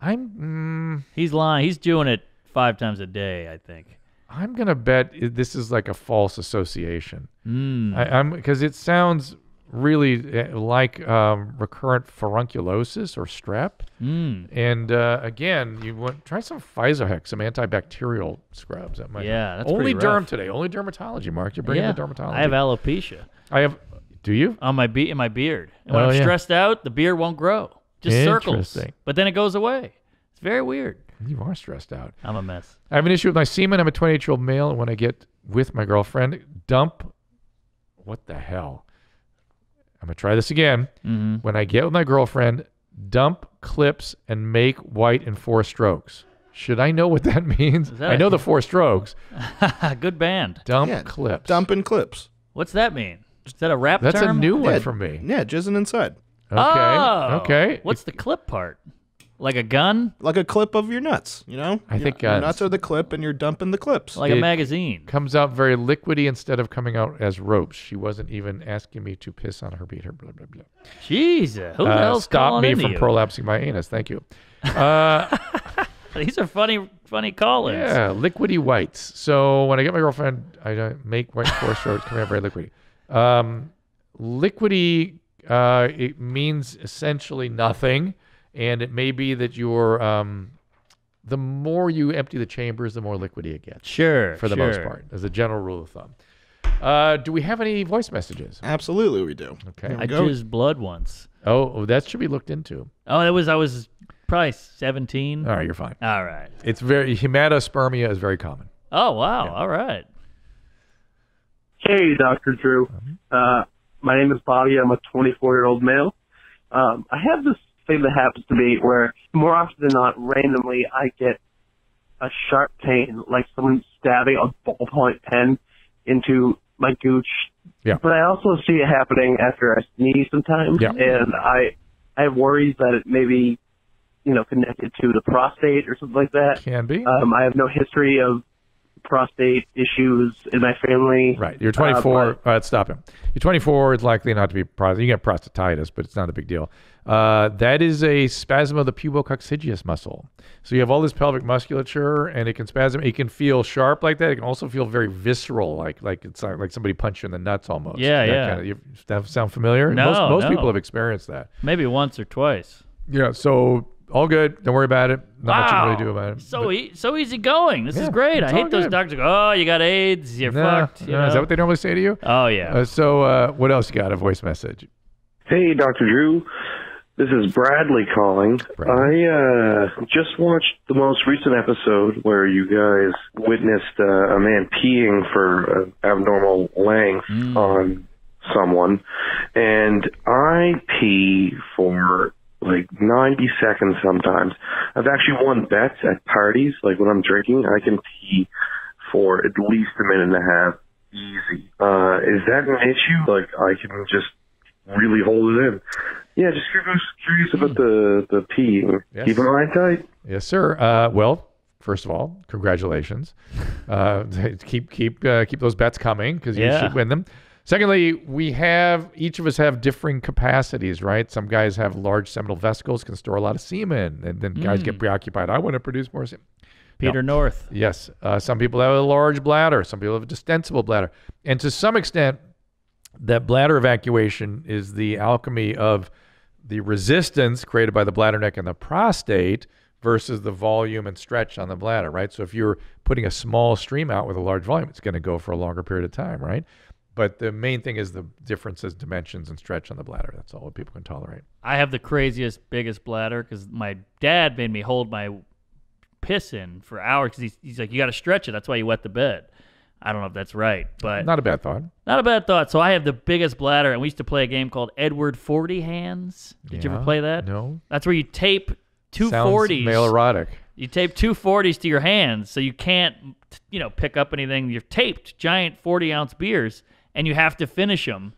I'm. Mm, He's lying. He's doing it five times a day, I think. I'm gonna bet this is like a false association. Mm. I, I'm because it sounds really like um, recurrent furunculosis or strep. Mm. And uh, again, you want try some Physohex, some antibacterial scrubs. That might yeah, that's only derm today. Only dermatology, Mark. You're bringing yeah, the dermatology. I have alopecia. I have. Do you? On my be in my beard. And when oh, I'm yeah. stressed out, the beard won't grow. Just circles. But then it goes away. It's very weird. You are stressed out. I'm a mess. I have an issue with my semen. I'm a twenty-eight-year-old male, and when I get with my girlfriend, dump. What the hell? I'm going to try this again. Mm-hmm. When I get with my girlfriend, dump clips and make white in four strokes. Should I know what that means? That I know the four strokes. Good band. Dump yeah, clips. Dump and clips. What's that mean? Is that a rap That's term? That's a new one yeah, for me. Yeah, jizzing inside. Okay. Oh, okay. What's the clip part? Like a gun? Like a clip of your nuts, you know? I your, think uh, your nuts are the clip and you're dumping the clips. Like it a magazine. Comes out very liquidy instead of coming out as ropes. She wasn't even asking me to piss on her beat. Her blah, blah, blah. Jesus. Who uh, the hell's calling into you? Stop me from prolapsing my anus. Thank you. Uh, These are funny, funny call-ins. Yeah, liquidy whites. So when I get my girlfriend, I don't make white four strokes coming out very liquidy. Um, liquidy, uh, it means essentially nothing. And it may be that you're, um, the more you empty the chambers, the more liquidy it gets. Sure, For the sure. most part, as a general rule of thumb. Uh, do we have any voice messages? Absolutely we do. Okay. I jizzed blood once. Oh, oh, that should be looked into. Oh, it was, I was probably seventeen. All right, you're fine. All right. It's very, hematospermia is very common. Oh, wow. Yeah. All right. Hey, Doctor Drew. Mm-hmm. uh, my name is Bobby. I'm a twenty-four-year-old male. Um, I have this thing that happens to me where more often than not, randomly, I get a sharp pain, like someone stabbing a ballpoint pen into my gooch. Yeah. But I also see it happening after I sneeze sometimes, yeah. and I I have worries that it may be, you know, connected to the prostate or something like that. Can be. Um, I have no history of prostate issues in my family. Right. You're twenty-four. Uh, but, all right, stop him. You're twenty-four. It's likely not to be prostate. You get prostatitis, but it's not a big deal. Uh, that is a spasm of the pubococcygeus muscle. So you have all this pelvic musculature, and it can spasm. It can feel sharp like that. It can also feel very visceral, like like it's like, like somebody punched you in the nuts almost. Yeah, that yeah. Kind of, you, that sound familiar? No, Most, most no. people have experienced that. Maybe once or twice. Yeah, so all good. Don't worry about it. Not wow. much you really do about it. So, but, e so easy going. This yeah, is great. I hate good. those doctors who go, oh, you got AIDS. You're nah, fucked. You nah, know? Is that what they normally say to you? Oh, yeah. Uh, so uh, what else you got? A voice message. Hey, Doctor Drew. This is Bradley calling. Bradley. I uh, just watched the most recent episode where you guys witnessed uh, a man peeing for an abnormal length mm. on someone. And I pee for like ninety seconds sometimes. I've actually won bets at parties. Like when I'm drinking, I can pee for at least a minute and a half. Easy. Uh, is that an issue? Like I can just really hold it in. Yeah, just curious, serious about the, the pee? Yes. Keep an eye tight? Yes, sir. Uh, well, first of all, congratulations. Uh, keep keep uh, keep those bets coming, because you yeah. should win them. Secondly, we have, each of us have differing capacities, right? Some guys have large seminal vesicles, can store a lot of semen, and then mm. guys get preoccupied. I want to produce more semen. Peter no. North. Yes. Uh, some people have a large bladder. Some people have a distensible bladder. And to some extent, that bladder evacuation is the alchemy of the resistance created by the bladder neck and the prostate versus the volume and stretch on the bladder, right? So if you're putting a small stream out with a large volume, it's going to go for a longer period of time, right? But the main thing is the differences, dimensions, and stretch on the bladder. That's all people can tolerate. I have the craziest, biggest bladder because my dad made me hold my piss in for hours because he's, he's like, you got to stretch it. That's why you wet the bed. I don't know if that's right, but not a bad thought. Not a bad thought. So I have the biggest bladder, and we used to play a game called Edward Forty Hands. Did yeah, you ever play that? No. That's where you tape two forties. Sounds male erotic. You tape two forties to your hands, so you can't, you know, pick up anything. You've taped giant forty ounce beers, and you have to finish them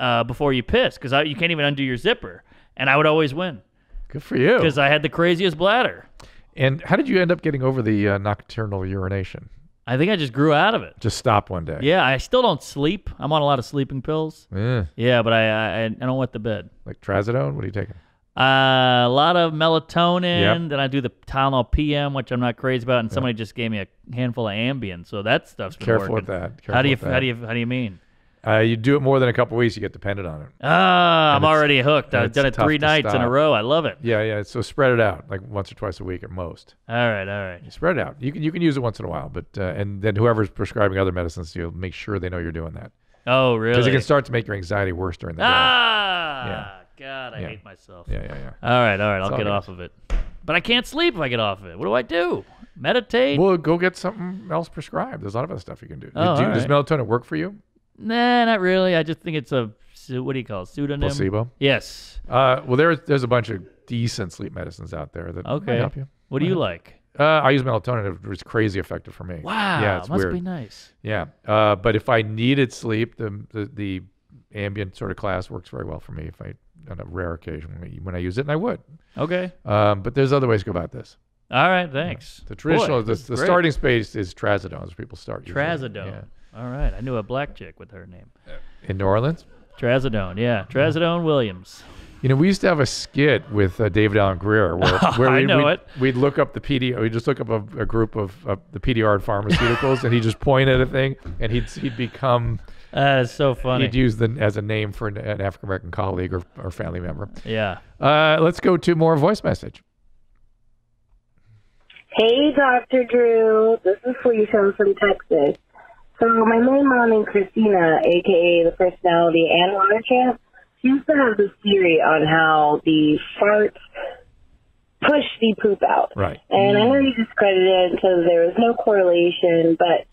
uh, before you piss, because you can't even undo your zipper. And I would always win. Good for you. Because I had the craziest bladder. And how did you end up getting over the uh, nocturnal urination? I think I just grew out of it. Just stop one day. Yeah, I still don't sleep. I'm on a lot of sleeping pills. Yeah, yeah, but I I, I don't wet the bed. Like Trazodone? What are you taking? Uh, a lot of melatonin. Yep. Then I do the Tylenol P M, which I'm not crazy about. And somebody yep. just gave me a handful of Ambien, so that stuff's been Careful working. with that. Careful how do you? How do you? How do you mean? Uh, you do it more than a couple weeks, you get dependent on it. Ah, and I'm already hooked. I've done it three nights in a row. I love it. Yeah, yeah. So spread it out, like once or twice a week at most. All right, all right. You spread it out. You can you can use it once in a while, but uh, and then whoever's prescribing other medicines, you'll make sure they know you're doing that. Oh, really? Because it can start to make your anxiety worse during the day. Ah, yeah. God, I yeah. hate myself. Yeah, yeah, yeah. All right, all right. It's I'll all get off of it. But I can't sleep if I get off of it. What do I do? Meditate? Well, go get something else prescribed. There's a lot of other stuff you can do. Oh, do right. Does melatonin work for you? Nah, not really. I just think it's a, what do you call it, pseudonym? Placebo? Yes. Uh, well, there, there's a bunch of decent sleep medicines out there that okay. might help you. What do you like? Uh, I use melatonin. It was crazy effective for me. Wow. Yeah, it's must weird. be nice. Yeah. Uh, but if I needed sleep, the, the the ambient sort of class works very well for me if I, on a rare occasion when I, when I use it, and I would. Okay. Um, but there's other ways to go about this. All right, thanks. Yeah. The traditional, Boy, the, the starting space is Trazodone, as people start using. Trazodone. Yeah. All right. I knew a black chick with her name. In New Orleans? Trazodone, yeah. Trazodone Williams. You know, we used to have a skit with uh, David Allen Greer where, where I we'd, know we'd, it. we'd look up the P D R. We'd just look up a, a group of uh, the P D R pharmaceuticals, and he'd just point at a thing, and he'd, he'd become... That is so funny. He'd use the as a name for an, an African-American colleague or, or family member. Yeah. Uh, let's go to more voice message. Hey, Doctor Drew. This is Felicia from Texas. So my main mom and Christina, a k a the personality and water champ, she used to have this theory on how the farts push the poop out. Right. And I know you discredited it because there was no correlation, but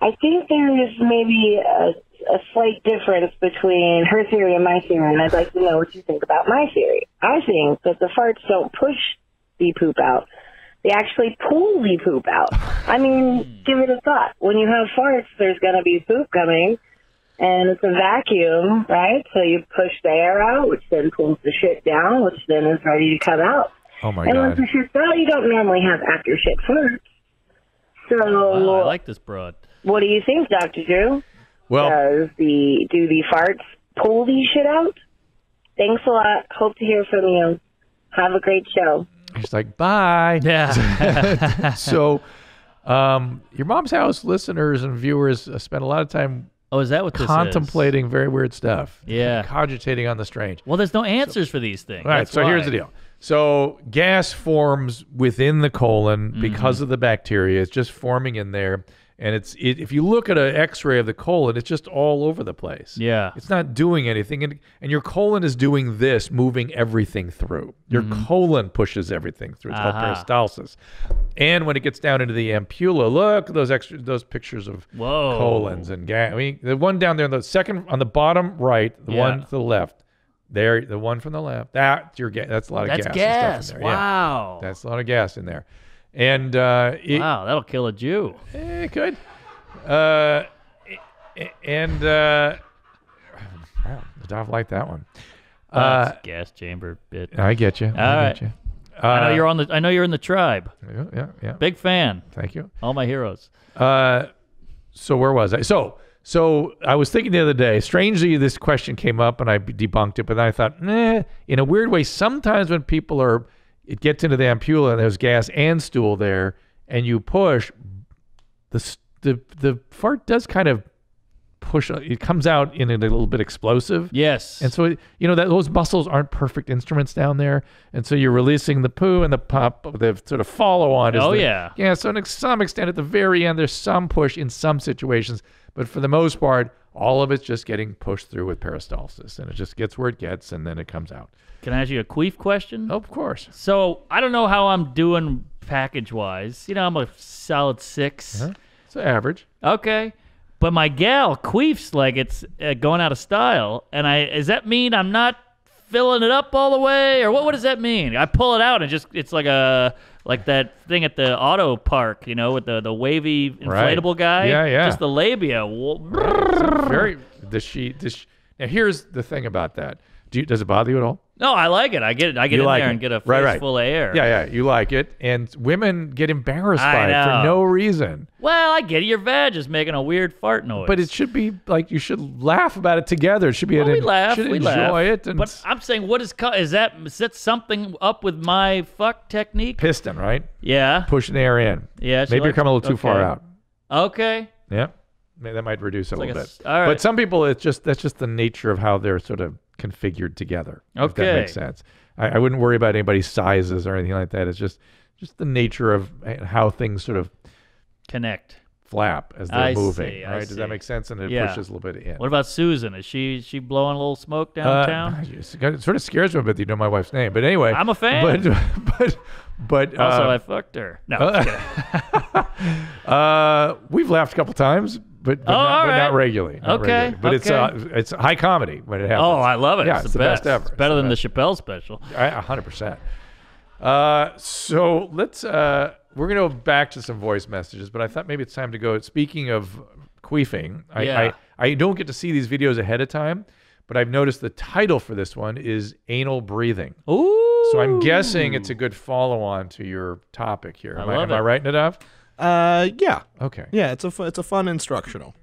I think there is maybe a, a slight difference between her theory and my theory, and I'd like to know what you think about my theory. I think that the farts don't push the poop out. They actually pull the poop out. I mean, give it a thought. When you have farts, there's going to be poop coming, and it's a vacuum, right? So you push the air out, which then pulls the shit down, which then is ready to come out. Oh, my and God. And once the shit's out, you don't normally have after shit farts. So wow, I like this broad. What do you think, Doctor Drew? Well, Does the, do the farts pull the shit out? Thanks a lot. Hope to hear from you. Have a great show. He's like, bye. Yeah. So, um, your mom's house listeners and viewers spent a lot of time. Oh, is that what contemplating this is? Very weird stuff? Yeah. Cogitating on the strange. Well, there's no answers so, for these things. All right. That's so why. Here's the deal. So gas forms within the colon because mm-hmm. of the bacteria. It's just forming in there, and it's it, if you look at an X-ray of the colon, it's just all over the place. Yeah. It's not doing anything, and and your colon is doing this, moving everything through. Your mm-hmm. colon pushes everything through. It's uh-huh. called peristalsis. And when it gets down into the ampulla, look at those extra those pictures of Whoa. colons and gas. I mean, the one down there, the second on the bottom right, the yeah. one to the left. There, the one from the left. That your gas. That's a lot of that's gas. That's gas. And stuff in there. Wow. Yeah. That's a lot of gas in there. And uh, it, wow, that'll kill a Jew. Eh, it could. Uh, and uh, wow, Nadav liked that one. Uh, oh, gas chamber bit. I get you. All I right. get you. Uh, I know you're on the. I know you're in the tribe. Yeah, yeah, yeah. Big fan. Thank you. All my heroes. Uh, so where was I? So, so I was thinking the other day. Strangely, this question came up, and I debunked it. But then I thought, nah. In a weird way, sometimes when people are, it gets into the ampulla, and there's gas and stool there, and you push, the the the fart does kind of push. It comes out in a little bit explosive. Yes. And so, you know, that those muscles aren't perfect instruments down there. And so you're releasing the poo and the pop, the sort of follow on. Is oh, the, yeah. Yeah. So to some extent at the very end, there's some push in some situations. But for the most part, all of it's just getting pushed through with peristalsis. And it just gets where it gets and then it comes out. Can I ask you a queef question? Oh, of course. So I don't know how I'm doing package wise. You know, I'm a solid six. Uh-huh. It's average. Okay. But my gal queefs like it's uh, going out of style, and I does that mean I'm not filling it up all the way, or what? What does that mean? I pull it out and just it's like a like that thing at the auto park, you know, with the the wavy inflatable right. guy. Yeah, yeah. Just the labia. Right. Very. Does she? Does she, now here's the thing about that. Do you, does it bother you at all? No, I like it. I get it. I get you in like there it. and get a face right, right. full of air. Yeah, yeah. You like it, and women get embarrassed I by know. it for no reason. Well, I get it. Your vag is making a weird fart noise. But it should be like you should laugh about it together. It should be. Well, an, we laugh. Should we enjoy laugh. it. And but I'm saying, what is is that? Is that something up with my fuck technique? Piston, right? Yeah. Pushing the air in. Yeah. Maybe you're coming a little too okay. far out. Okay. Yeah. Maybe that might reduce it a like little a, bit. All right. But some people, it's just that's just the nature of how they're sort of configured together. Okay. If that makes sense. I, I wouldn't worry about anybody's sizes or anything like that. It's just just the nature of how things sort of connect, flap as they're I moving. See, right? I Does see. that make sense? And it yeah. pushes a little bit in. What about Susan? Is she is she blowing a little smoke downtown? Uh, it sort of scares me a bit that you know my wife's name. But anyway, I'm a fan. But but, but also uh, I fucked her. No. Uh, uh, we've laughed a couple times. But, but, oh, not, but right. not regularly. Not okay. Regularly. But okay. it's uh, it's high comedy when it happens. Oh, I love it. Yeah, it's, it's the best, best ever. It's better it's than the, the Chappelle special. A hundred percent. Uh, so let's uh, we're gonna go back to some voice messages, but I thought maybe it's time to go. Speaking of queefing, I, yeah. I I don't get to see these videos ahead of time, but I've noticed the title for this one is anal breathing. Ooh. So I'm guessing it's a good follow-on to your topic here. Am I, I, am I right, Nadav? Uh, yeah. Okay. Yeah, it's a, it's a fun instructional.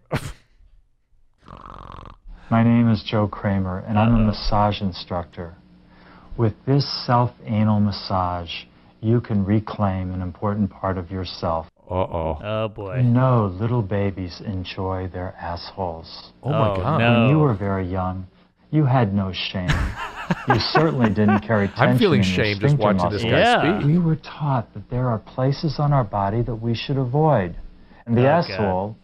My name is Joe Kramer, and I'm a massage instructor. With this self-anal massage, you can reclaim an important part of yourself. Uh-oh. Oh, boy. No, little babies enjoy their assholes. Oh, my God. No. When you were very young, you had no shame. You certainly didn't carry tension. I'm feeling shame just watching muscles. this guy yeah. speak. We were taught that there are places on our body that we should avoid. And the oh, asshole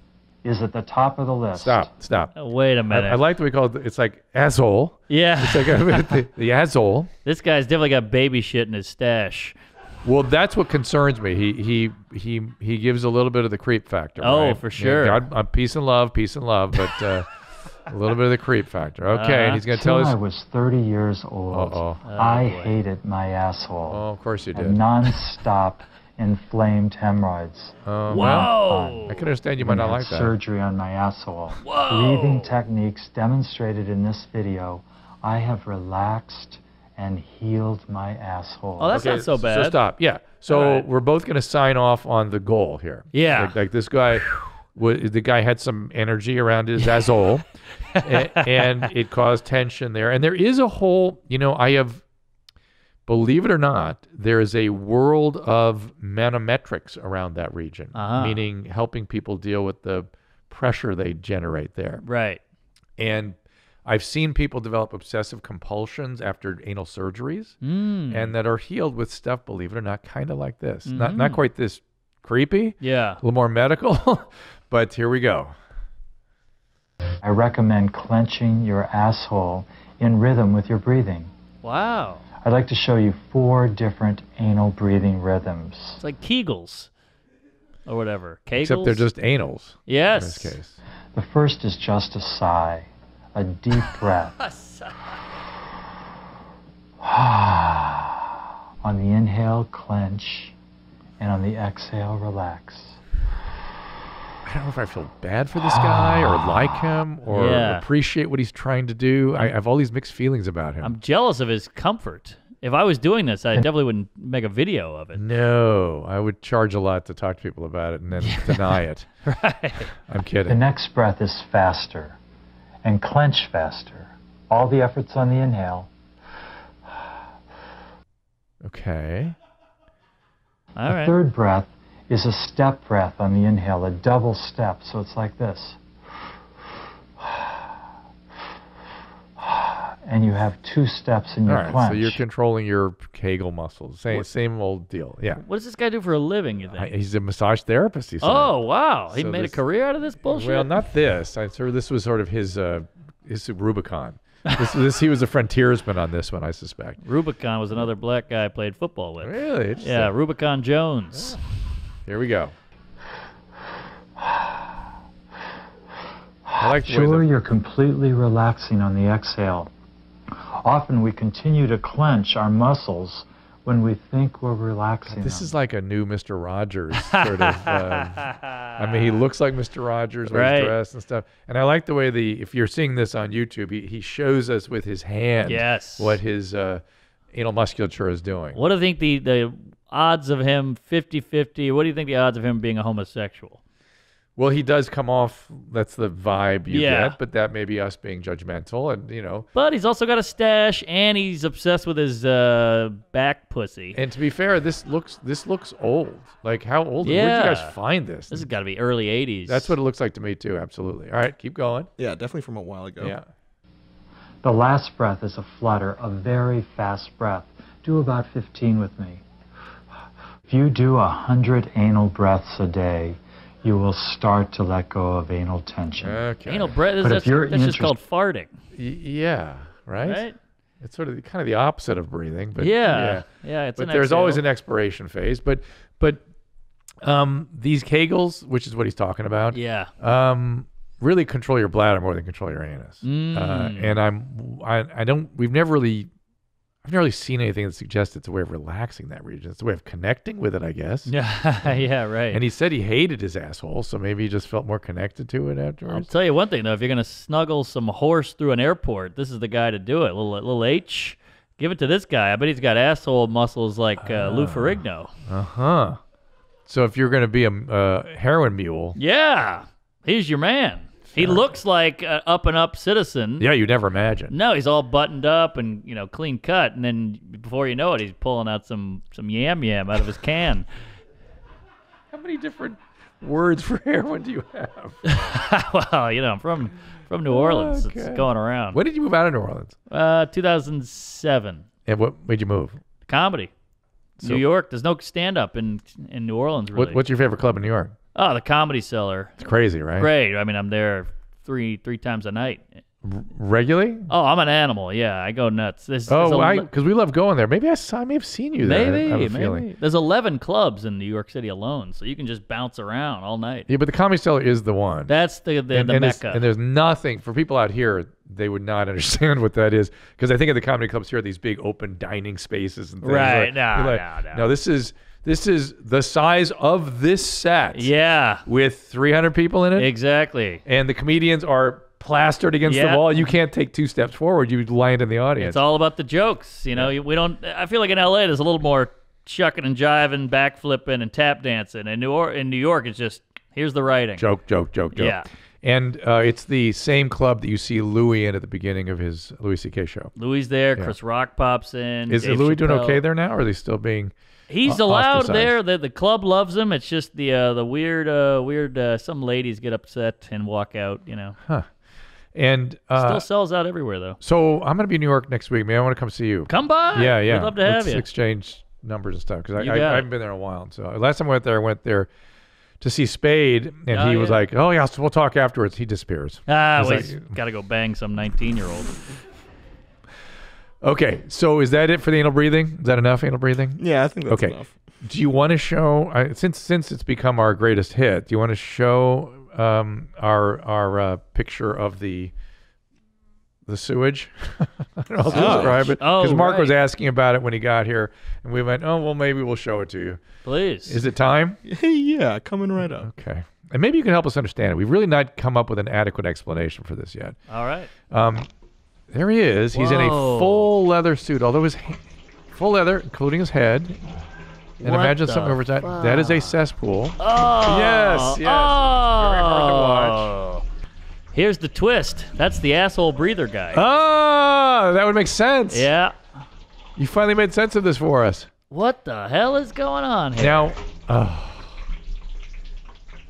God. is at the top of the list. Stop, stop. Oh, wait a minute. I, I like that we call it, it's like asshole. Yeah. It's like the, the asshole. This guy's definitely got baby shit in his stash. Well, that's what concerns me. He he he he gives a little bit of the creep factor. Oh, right? for sure. Yeah, God, I'm peace and love, peace and love, but... Uh, a little bit of the creep factor. Okay, uh, and he's going to tell us. I was thirty years old. Uh-oh. Oh, I boy. hated my asshole. Oh, of course you did. Non-stop inflamed hemorrhoids. Oh, wow. I can understand you might not like that. Surgery on my asshole. Whoa. Breathing techniques demonstrated in this video. I have relaxed and healed my asshole. Oh, that's okay, not so bad. So stop. Yeah. So right. we're both going to sign off on the goal here. Yeah. Like, like this guy. The guy had some energy around his asshole, and, and it caused tension there. And there is a whole, you know, I have, believe it or not, there is a world of manometrics around that region, uh-huh. meaning helping people deal with the pressure they generate there. Right. And I've seen people develop obsessive compulsions after anal surgeries, mm. and that are healed with stuff, believe it or not, kind of like this. Mm-hmm. Not, not quite this creepy. Yeah. A little more medical. But here we go. I recommend clenching your asshole in rhythm with your breathing. Wow. I'd like to show you four different anal breathing rhythms. It's like Kegels or whatever. Kegels? Except they're just anals. Yes. In this case. The first is just a sigh, a deep breath. A sigh. On the inhale, clench, and on the exhale, relax. I don't know if I feel bad for this guy or like him or yeah. appreciate what he's trying to do. I, I have all these mixed feelings about him. I'm jealous of his comfort. If I was doing this, I definitely wouldn't make a video of it. No, I would charge a lot to talk to people about it and then deny it. Right. I'm kidding. The next breath is faster and clench faster. All the effort's on the inhale. Okay. All the right. third breath is a step breath on the inhale, a double step. So it's like this. And you have two steps in your clench. All right, so you're controlling your Kegel muscles. Same, same old deal, yeah. What does this guy do for a living, you think? I, he's a massage therapist, he said. Oh, wow. He so made this, a career out of this bullshit? Well, not this. I, so this was sort of his, uh, his Rubicon. This, this, he was a frontiersman on this one, I suspect. Rubicon was another black guy I played football with. Really? Yeah, Rubicon Jones. Yeah. Here we go. I like sure, you're completely relaxing on the exhale. Often we continue to clench our muscles when we think we're relaxing. This them. is like a new Mister Rogers sort of. Uh, I mean, he looks like Mister Rogers when right. he's dressed and stuff. And I like the way the, if you're seeing this on YouTube, he, he shows us with his hand yes. what his uh, anal musculature is doing. What do you think the, the odds of him, fifty fifty, what do you think the odds of him being a homosexual? Well, he does come off, that's the vibe you yeah. get, but that may be us being judgmental and, you know. But he's also got a stash and he's obsessed with his uh, back pussy. And to be fair, this looks this looks old. Like, how old? Yeah. Where did you guys find this? This has got to be early eighties. That's what it looks like to me, too, absolutely. All right, keep going. Yeah, definitely from a while ago. Yeah. The last breath is a flutter, a very fast breath. Do about fifteen with me. If you do one hundred anal breaths a day, you will start to let go of anal tension. Okay. Anal breath, that's, that's just called farting. Y yeah, right? Right? It's sort of kind of the opposite of breathing, but yeah, yeah. yeah it's but there's exhale. always an expiration phase. But but um, these Kegels, which is what he's talking about, yeah, um, really control your bladder more than control your anus. Mm. Uh, and I'm I I don't we've never really. I've never really seen anything that suggests it's a way of relaxing that region. It's a way of connecting with it, I guess. Yeah, yeah, right. And he said he hated his asshole, so maybe he just felt more connected to it afterwards. I'll tell you one thing, though. If you're going to snuggle some horse through an airport, this is the guy to do it. Little little H, give it to this guy. I bet he's got asshole muscles like uh, uh, Lou Ferrigno. Uh-huh. So if you're going to be a uh, heroin mule. Yeah, he's your man. He looks like an up-and-up citizen. Yeah, you never imagine. No, he's all buttoned up and, you know, clean cut, and then before you know it, he's pulling out some some yam yam out of his can. How many different words for heroin do you have? Well, you know, I'm from from New Orleans. Okay. It's going around. When did you move out of New Orleans? Uh, two thousand seven. And what made you move? Comedy. So, New York. There's no stand-up in in New Orleans. Really. What, what's your favorite club in New York? Oh, the Comedy Cellar. It's crazy, right? Great. I mean, I'm there three three times a night. R regularly? Oh, I'm an animal. Yeah, I go nuts. There's, oh, because we love going there. Maybe I, saw, I may have seen you there. Maybe, I have a maybe. There's eleven clubs in New York City alone, so you can just bounce around all night. Yeah, but the Comedy Cellar is the one. That's the, the, and, the and mecca. And there's nothing, for people out here, they would not understand what that is, because I think of the comedy clubs here are these big open dining spaces and things. Right, like, no, like, no, no. No, this is... This is the size of this set. Yeah. With three hundred people in it. Exactly. And the comedians are plastered against yeah. the wall. You can't take two steps forward. You land in the audience. It's all about the jokes. You know, yeah. we don't, I feel like in L A there's a little more shucking and jiving, back flipping and tap dancing. In New, or in New York, it's just, here's the writing. Joke, joke, joke, joke. Yeah. And uh, it's the same club that you see Louis in at the beginning of his Louis C K show. Louis there. Yeah. Chris Rock pops in. Is Dave Louis Chappelle. Doing okay there now, or are they still being... He's allowed ostracized. there. The, the club loves him. It's just the uh, the weird, uh, weird. Uh, some ladies get upset and walk out, you know. Huh. And uh, still sells out everywhere, though. So I'm gonna be in New York next week. Maybe I want to come see you. Come by. Yeah, yeah. We'd love to have Let's you. Exchange numbers and stuff, because I, I, I haven't been there in a while. So last time I went there, I went there to see Spade, and oh, he was yeah. like, "Oh yeah, so we'll talk afterwards." He disappears. Ah, well, like, he's got to go bang some nineteen year old. Okay, so is that it for the anal breathing? Is that enough anal breathing? Yeah, I think that's okay. enough. Do you want to show, uh, since since it's become our greatest hit, do you want to show um, our our uh, picture of the the sewage? I don't know how to describe it. Because oh, Mark right. was asking about it when he got here, and we went, oh, well, maybe we'll show it to you. Please. Is it time? Yeah, coming right up. Okay. And maybe you can help us understand it. We've really not come up with an adequate explanation for this yet. All right. Um, there he is. Whoa. He's in a full leather suit, although his full leather, including his head. And what imagine something over time. Fuck? That is a cesspool. Oh. Yes, yes. Oh. Very hard to watch. Here's the twist. That's the asshole breather guy. Oh, that would make sense. Yeah. You finally made sense of this for us. What the hell is going on here? Now, oh.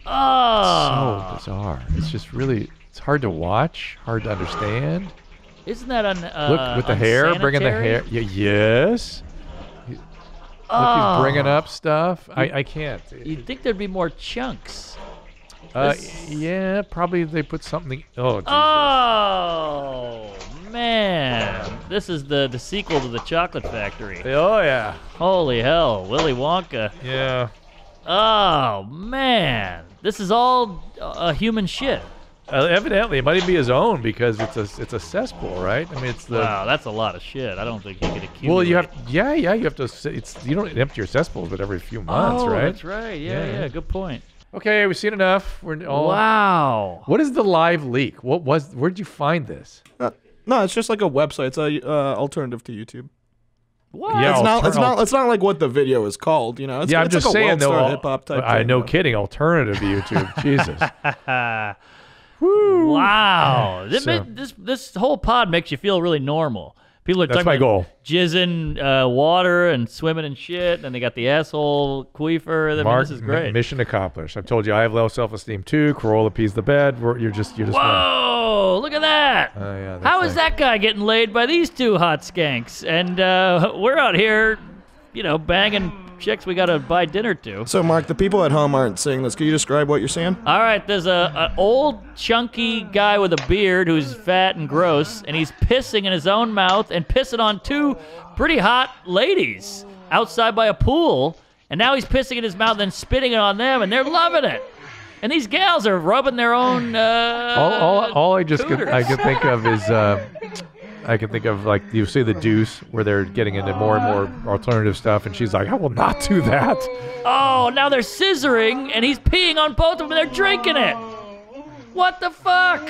Oh. It's so bizarre. It's just really, it's hard to watch, hard to understand. Isn't that un uh, Look, with the hair, bringing the hair. Yeah, yes. Oh. Look, he's bringing up stuff. I, I can't. You'd think there'd be more chunks. Uh, yeah, probably they put something. Oh, Jesus. Oh, man. This is the, the sequel to The Chocolate Factory. Oh, yeah. Holy hell. Willy Wonka. Yeah. Oh, man. This is all uh, human shit. Uh, evidently, it might even be his own because it's a it's a cesspool, right? I mean, it's the wow. That's a lot of shit. I don't think you could accumulate. Well, you have yeah, yeah. You have to. It's you don't empty your cesspools, but every few months, oh, right? That's right. Yeah, yeah, yeah. Good point. Okay, we've seen enough. We're all wow. What is the live leak? What was? Where did you find this? Uh, no, it's just like a website. It's a uh, alternative to YouTube. What? Yeah, it's not. It's not. It's not like what the video is called. You know. It's, yeah, it's I'm just like saying though. Hip hop type. I thing, no though. kidding. Alternative YouTube. Jesus. Woo. Wow, this, so, this this whole pod makes you feel really normal. People are that's talking my goal. Jizzing uh, water and swimming and shit, and they got the asshole queefer. I Mark, mean, this is great. Mission accomplished. I've told you I have low self-esteem too. Carolla pees the bed. We're, you're just you're just. Whoa! Wrong. Look at that. Uh, yeah, How like, is that guy getting laid by these two hot skanks? And uh, we're out here, you know, banging chicks we gotta buy dinner to. So Mark, the people at home aren't seeing this. Can you describe what you're seeing? All right, there's a an old chunky guy with a beard who's fat and gross, and he's pissing in his own mouth and pissing on two pretty hot ladies outside by a pool, and now he's pissing in his mouth and spitting it on them, and they're loving it. And these gals are rubbing their own uh, all, all, all I just could, I could think of is uh, I can think of, like, you see The Deuce, where they're getting into more and more alternative stuff, and she's like, I will not do that. Oh, now they're scissoring, and he's peeing on both of them, and they're drinking it. What the fuck?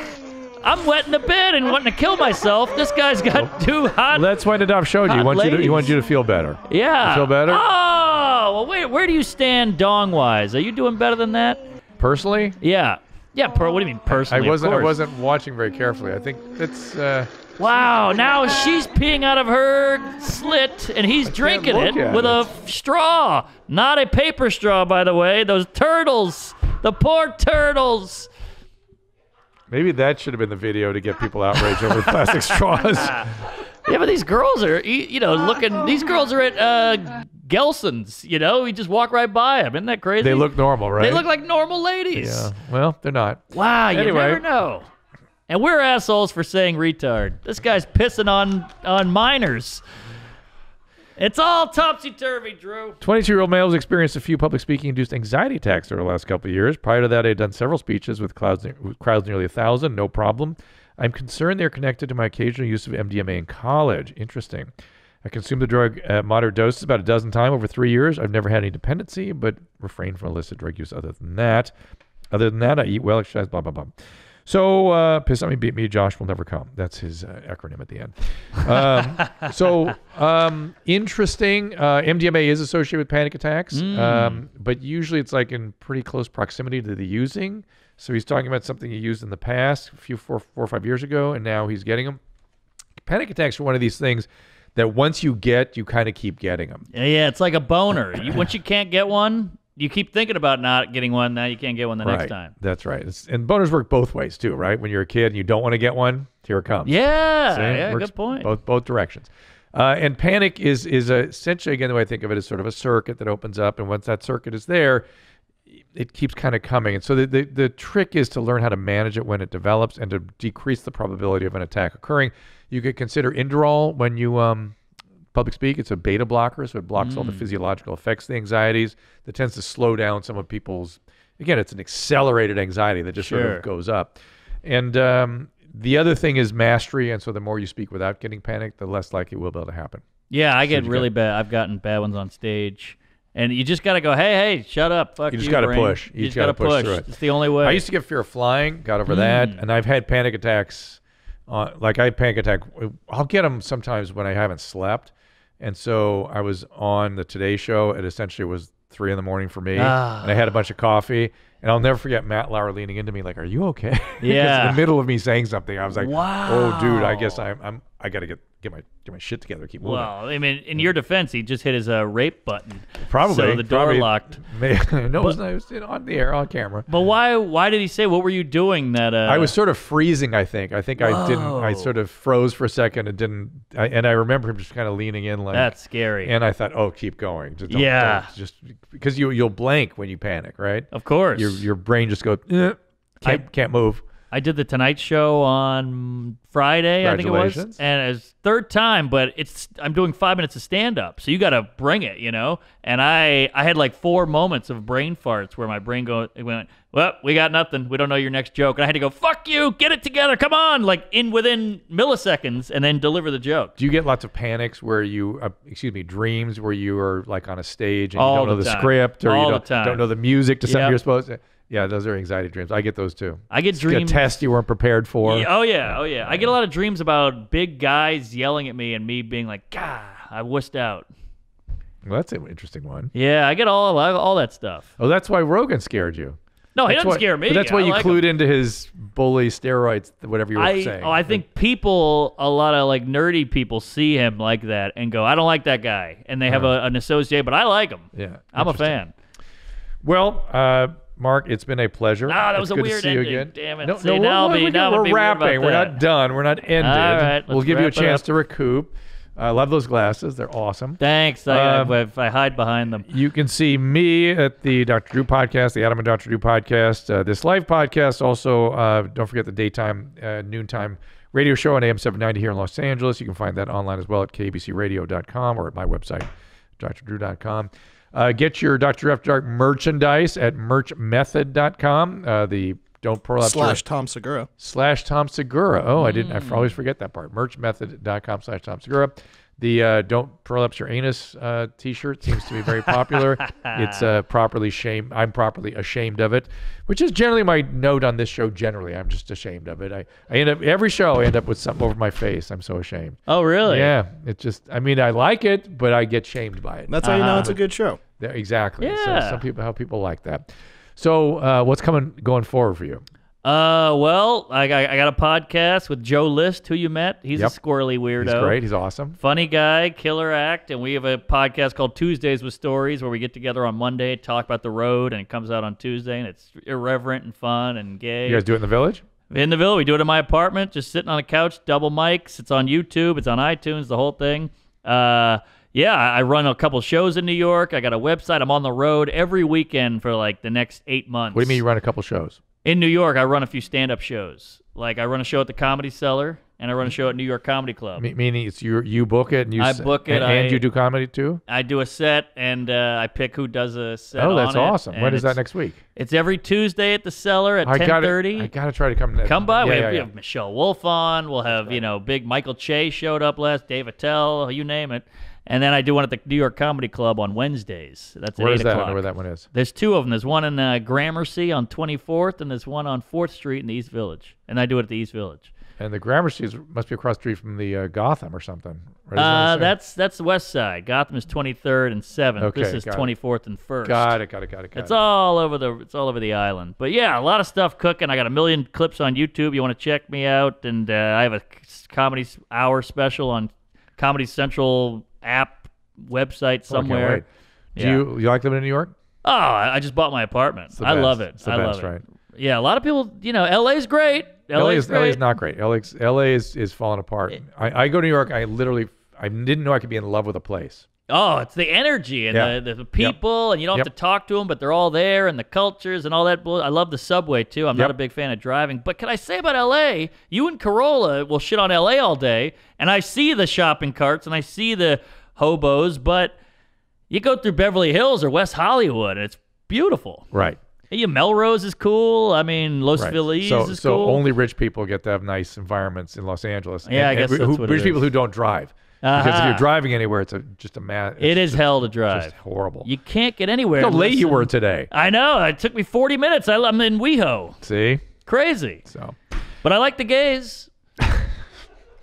I'm wet in the bed and wanting to kill myself. This guy's got two hot That's why Nadav showed you. He wants you, to, he wants you to feel better. Yeah. You feel better? Oh, well, wait, where do you stand dong-wise? Are you doing better than that? Personally? Yeah. Yeah, per, what do you mean personally? I wasn't, I wasn't watching very carefully. I think it's... Uh, Wow, now she's peeing out of her slit, and he's drinking it with it. a straw. Not a paper straw, by the way. Those turtles, the poor turtles. Maybe that should have been the video to get people outraged over plastic straws. Yeah, but these girls are, you know, looking, these girls are at uh, Gelson's, you know? You just walk right by them. Isn't that crazy? They look normal, right? They look like normal ladies. Yeah, well, they're not. Wow, anyway. You never know. And we're assholes for saying retard. This guy's pissing on on minors. It's all topsy-turvy, Drew. twenty-two-year-old males experienced a few public speaking-induced anxiety attacks over the last couple of years. Prior to that, I had done several speeches with crowds, with crowds nearly a thousand, no problem. I'm concerned they're connected to my occasional use of M D M A in college. Interesting. I consumed the drug at moderate doses about a dozen times over three years. I've never had any dependency, but refrained from illicit drug use other than that. Other than that, I eat well, exercise, blah, blah, blah. So, uh, piss on me, beat me, Josh will never come. That's his uh, acronym at the end. Um, so, um, interesting. Uh, M D M A is associated with panic attacks, mm. um, but usually it's like in pretty close proximity to the using. So he's talking about something he used in the past, a few four, four or five years ago, and now he's getting them. Panic attacks are one of these things that once you get, you kind of keep getting them. Yeah, it's like a boner. You, once you can't get one, you keep thinking about not getting one, now you can't get one the right. next time. That's right. It's, and boners work both ways too, right? When you're a kid and you don't want to get one, here it comes. Yeah, so yeah, good point. Both both directions. Uh, and panic is is a, essentially, again, the way I think of it is sort of a circuit that opens up, and once that circuit is there, it keeps kind of coming. And so the, the, the trick is to learn how to manage it when it develops and to decrease the probability of an attack occurring. You could consider Inderol when you... Um, public speak, it's a beta blocker, so it blocks mm. all the physiological effects, the anxieties, that tends to slow down some of people's, again, it's an accelerated anxiety that just sure. sort of goes up. And um, the other thing is mastery, and so the more you speak without getting panicked, the less likely it will be able to happen. Yeah, I so get really get, bad. I've gotten bad ones on stage. And you just got to go, hey, hey, shut up. Fuck you. Just you got to push. You, you just got to push, push through it. It's the only way. I used to get fear of flying. Got over mm. that. And I've had panic attacks. Uh, like I had panic attack. I'll get them sometimes when I haven't slept. And so I was on the Today Show. It essentially was three in the morning for me. Ah. And I had a bunch of coffee. And I'll never forget Matt Lauer leaning into me like, are you okay? Yeah. Because in the middle of me saying something, I was like, wow. Oh, dude, I guess I'm, I'm, I got to get. Get my get my shit together. Keep moving. Well, I mean, in your defense, he just hit his uh, rape button. Probably. So the door probably locked. May, no, but, it was, it was on the air, on camera. But why? Why did he say? What were you doing? That uh... I was sort of freezing. I think. I think Whoa. I didn't. I sort of froze for a second and didn't. I, and I remember him just kind of leaning in like. That's scary. And I thought, oh, keep going. Just don't, yeah. Don't, just because you you'll blank when you panic, right? Of course. Your your brain just goes. Eh, can't, I can't move. I did the Tonight Show on Friday, I think it was, and it's third time, but it's I'm doing five minutes of stand-up, so you got to bring it, you know. And I I had like four moments of brain farts where my brain go it went, well, we got nothing, we don't know your next joke, and I had to go, fuck you, get it together, come on, like in within milliseconds, and then deliver the joke. Do you get lots of panics where you, uh, excuse me, dreams where you are like on a stage and All you don't know the, the script or All you don't, the time. don't know the music to something yep. you're supposed to? Yeah, those are anxiety dreams. I get those too. I get dreams. It's a test you weren't prepared for. Yeah, oh, yeah. Oh, yeah. I get a lot of dreams about big guys yelling at me and me being like, God, I wussed out. Well, that's an interesting one. Yeah, I get all all that stuff. Oh, that's why Rogan scared you. No, that's he doesn't why, scare me. But that's why I you like clued him. into his bully steroids, whatever you were I, saying. Oh, I think people, a lot of like nerdy people see him like that and go, I don't like that guy. And they have uh, a, an associate, but I like him. Yeah. I'm a fan. Well, uh... Mark, it's been a pleasure. Ah, that was it's a weird ending. You again. Damn it. No, See, no, now we're, be, now we're, we're wrapping. We're not done. We're not ended. All right, we'll give you a chance to recoup. I uh, love those glasses. They're awesome. Thanks. I, um, I, I hide behind them. You can see me at the Doctor Drew podcast, the Adam and Doctor Drew podcast, uh, this live podcast. Also, uh, don't forget the daytime, uh, noontime radio show on A M seven ninety here in Los Angeles. You can find that online as well at K B C radio dot com or at my website, Dr Drew dot com. Uh, get your Doctor After Dark merchandise at merch method dot com. Uh, the don't pro slash Tom Segura slash Tom Segura. Oh, mm. I didn't. I always forget that part. merch method dot com slash Tom Segura. The uh, don't prolapse your anus uh, T-shirt seems to be very popular. It's uh, properly shame. I'm properly ashamed of it, which is generally my note on this show. Generally, I'm just ashamed of it. I, I end up every show. I end up with something over my face. I'm so ashamed. Oh, really? Yeah. It just. I mean, I like it, but I get shamed by it. That's how you know uh, it's a good show. Exactly. Yeah. So some people, how people like that. So uh, what's coming going forward for you? Uh, well, I, I got a podcast with Joe List, who you met. He's yep. a squirrely weirdo. He's great. He's awesome. Funny guy, killer act. And we have a podcast called Tuesdays with Stories where we get together on Monday, talk about the road, and it comes out on Tuesday, and it's irreverent and fun and gay. You guys do it in the village? In the village. We do it in my apartment, just sitting on a couch, double mics. It's on YouTube. It's on iTunes, the whole thing. Uh, yeah, I run a couple shows in New York. I got a website. I'm on the road every weekend for like the next eight months. What do you mean you run a couple shows? In New York, I run a few stand-up shows. Like I run a show at the Comedy Cellar, and I run a show at New York Comedy Club. Me meaning it's you you book it and you I book it and, I, and you do comedy too. I do a set and uh, I pick who does a set. Oh, that's on awesome! It, when is that next week? It's every Tuesday at the Cellar at ten thirty. I gotta try to come. Come by. Yeah, we, have, yeah, we yeah. have Michelle Wolf on. We'll have right. you know big Michael Che showed up last. Dave Attell, you name it. And then I do one at the New York Comedy Club on Wednesdays. That's at where is that? I don't know where that one is. There's two of them. There's one in uh, Gramercy on twenty-fourth, and there's one on fourth street in the East Village. And I do it at the East Village. And the Gramercy is, must be across the street from the uh, Gotham or something. Right? Uh, the that's that's the West Side. Gotham is twenty-third and seventh. Okay, this is twenty-fourth and first. Got it. Got it. Got it. Got it's it. all over the it's all over the island. But yeah, a lot of stuff cooking. I got a million clips on YouTube. You want to check me out? And uh, I have a comedy hour special on Comedy Central app website somewhere. Okay, do yeah. you you like living in New York? Oh, I just bought my apartment. I best. love it. It's the I best, love it. Right? Yeah, a lot of people, you know, L A's great. L A is, L A's great. L A is not great. L A is, L A is, is falling apart. It, I, I go to New York, I literally, I didn't know I could be in love with a place. Oh, it's the energy and yeah. the, the people, yep. and you don't yep. have to talk to them, but they're all there, and the cultures and all that. I love the subway, too. I'm yep. not a big fan of driving. But can I say about L A, you and Carolla will shit on L A all day, and I see the shopping carts, and I see the hobos, but you go through Beverly Hills or West Hollywood, and it's beautiful. Right. Yeah, Melrose is cool. I mean, Los right. Feliz so, is so cool. So only rich people get to have nice environments in Los Angeles. Yeah, and, I guess and, that's who, what rich it is. People who don't drive. Uh-huh. Because if you're driving anywhere, it's a, just a man. It is just, hell to drive. Just horrible. You can't get anywhere. Look how late you were today. I know. It took me forty minutes. I, I'm in WeHo. See? Crazy. So, but I like the gays.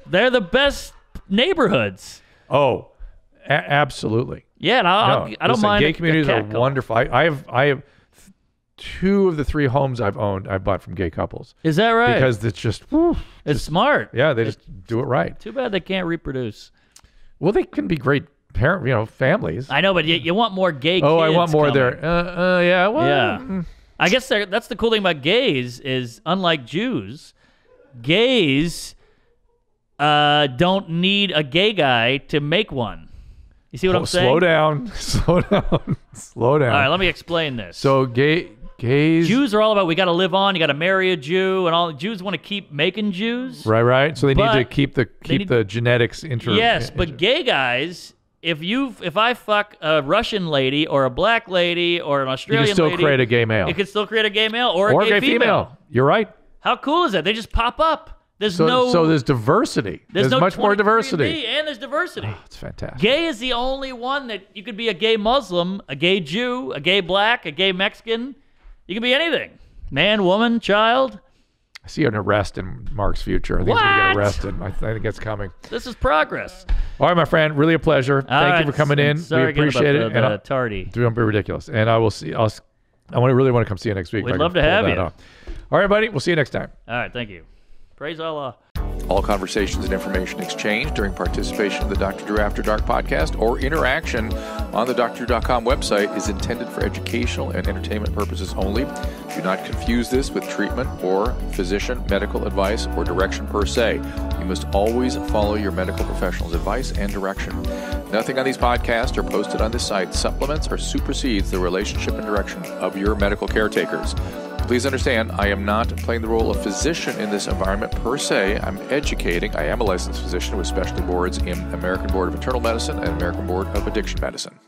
They're the best neighborhoods. Oh, a absolutely. Yeah, and I'll, no, I'll, I don't listen, mind. Gay communities are wonderful. I, I have, I have two of the three homes I've owned, I bought from gay couples. Is that right? Because it's just, whew, it's just, smart. Yeah, they it's, just do it right. Too bad they can't reproduce. Well, they can be great parent, you know, families. I know, but you, you want more gay. Oh, kids I want more coming. There. Uh, uh, yeah. Well, yeah. Mm. I guess that's the cool thing about gays is, unlike Jews, gays uh, don't need a gay guy to make one. You see what oh, I'm saying? Slow down, slow down, slow down. All right, let me explain this. So gay, gays... Jews are all about, we got to live on, you got to marry a Jew, and all Jews want to keep making Jews. Right, right. So they need to keep the keep need, the genetics interesting. Yes, inter but gay guys, if you if I fuck a Russian lady or a black lady or an Australian lady... You can still lady, create a gay male. You can still create a gay male or, or a gay, gay female. female. You're right. How cool is that? They just pop up. There's so, no, so there's diversity. There's, there's no much more diversity. And there's diversity. Oh, it's fantastic. Gay is the only one that you could be a gay Muslim, a gay Jew, a gay black, a gay Mexican. You can be anything. Man, woman, child. I see an arrest in Mark's future. I think what? He's going to get arrested. I think it's coming. This is progress. All right, my friend. Really a pleasure. All Thank right. you for coming in. Sorry we appreciate about it. The, the and tardy. Don't be ridiculous. And I will see. I'll, I really want to come see you next week. We'd love to have you. Off. All right, buddy. We'll see you next time. All right. Thank you. Praise Allah. All conversations and information exchanged during participation of the Doctor Drew After Dark podcast or interaction on the Doctor Drew dot com website is intended for educational and entertainment purposes only. Do not confuse this with treatment or physician, medical advice, or direction per se. You must always follow your medical professional's advice and direction. Nothing on these podcasts or posted on this site supplements or supersedes the relationship and direction of your medical caretakers. Please understand, I am not playing the role of physician in this environment per se. I'm educating. I am a licensed physician with specialty boards in American Board of Internal Medicine and American Board of Addiction Medicine.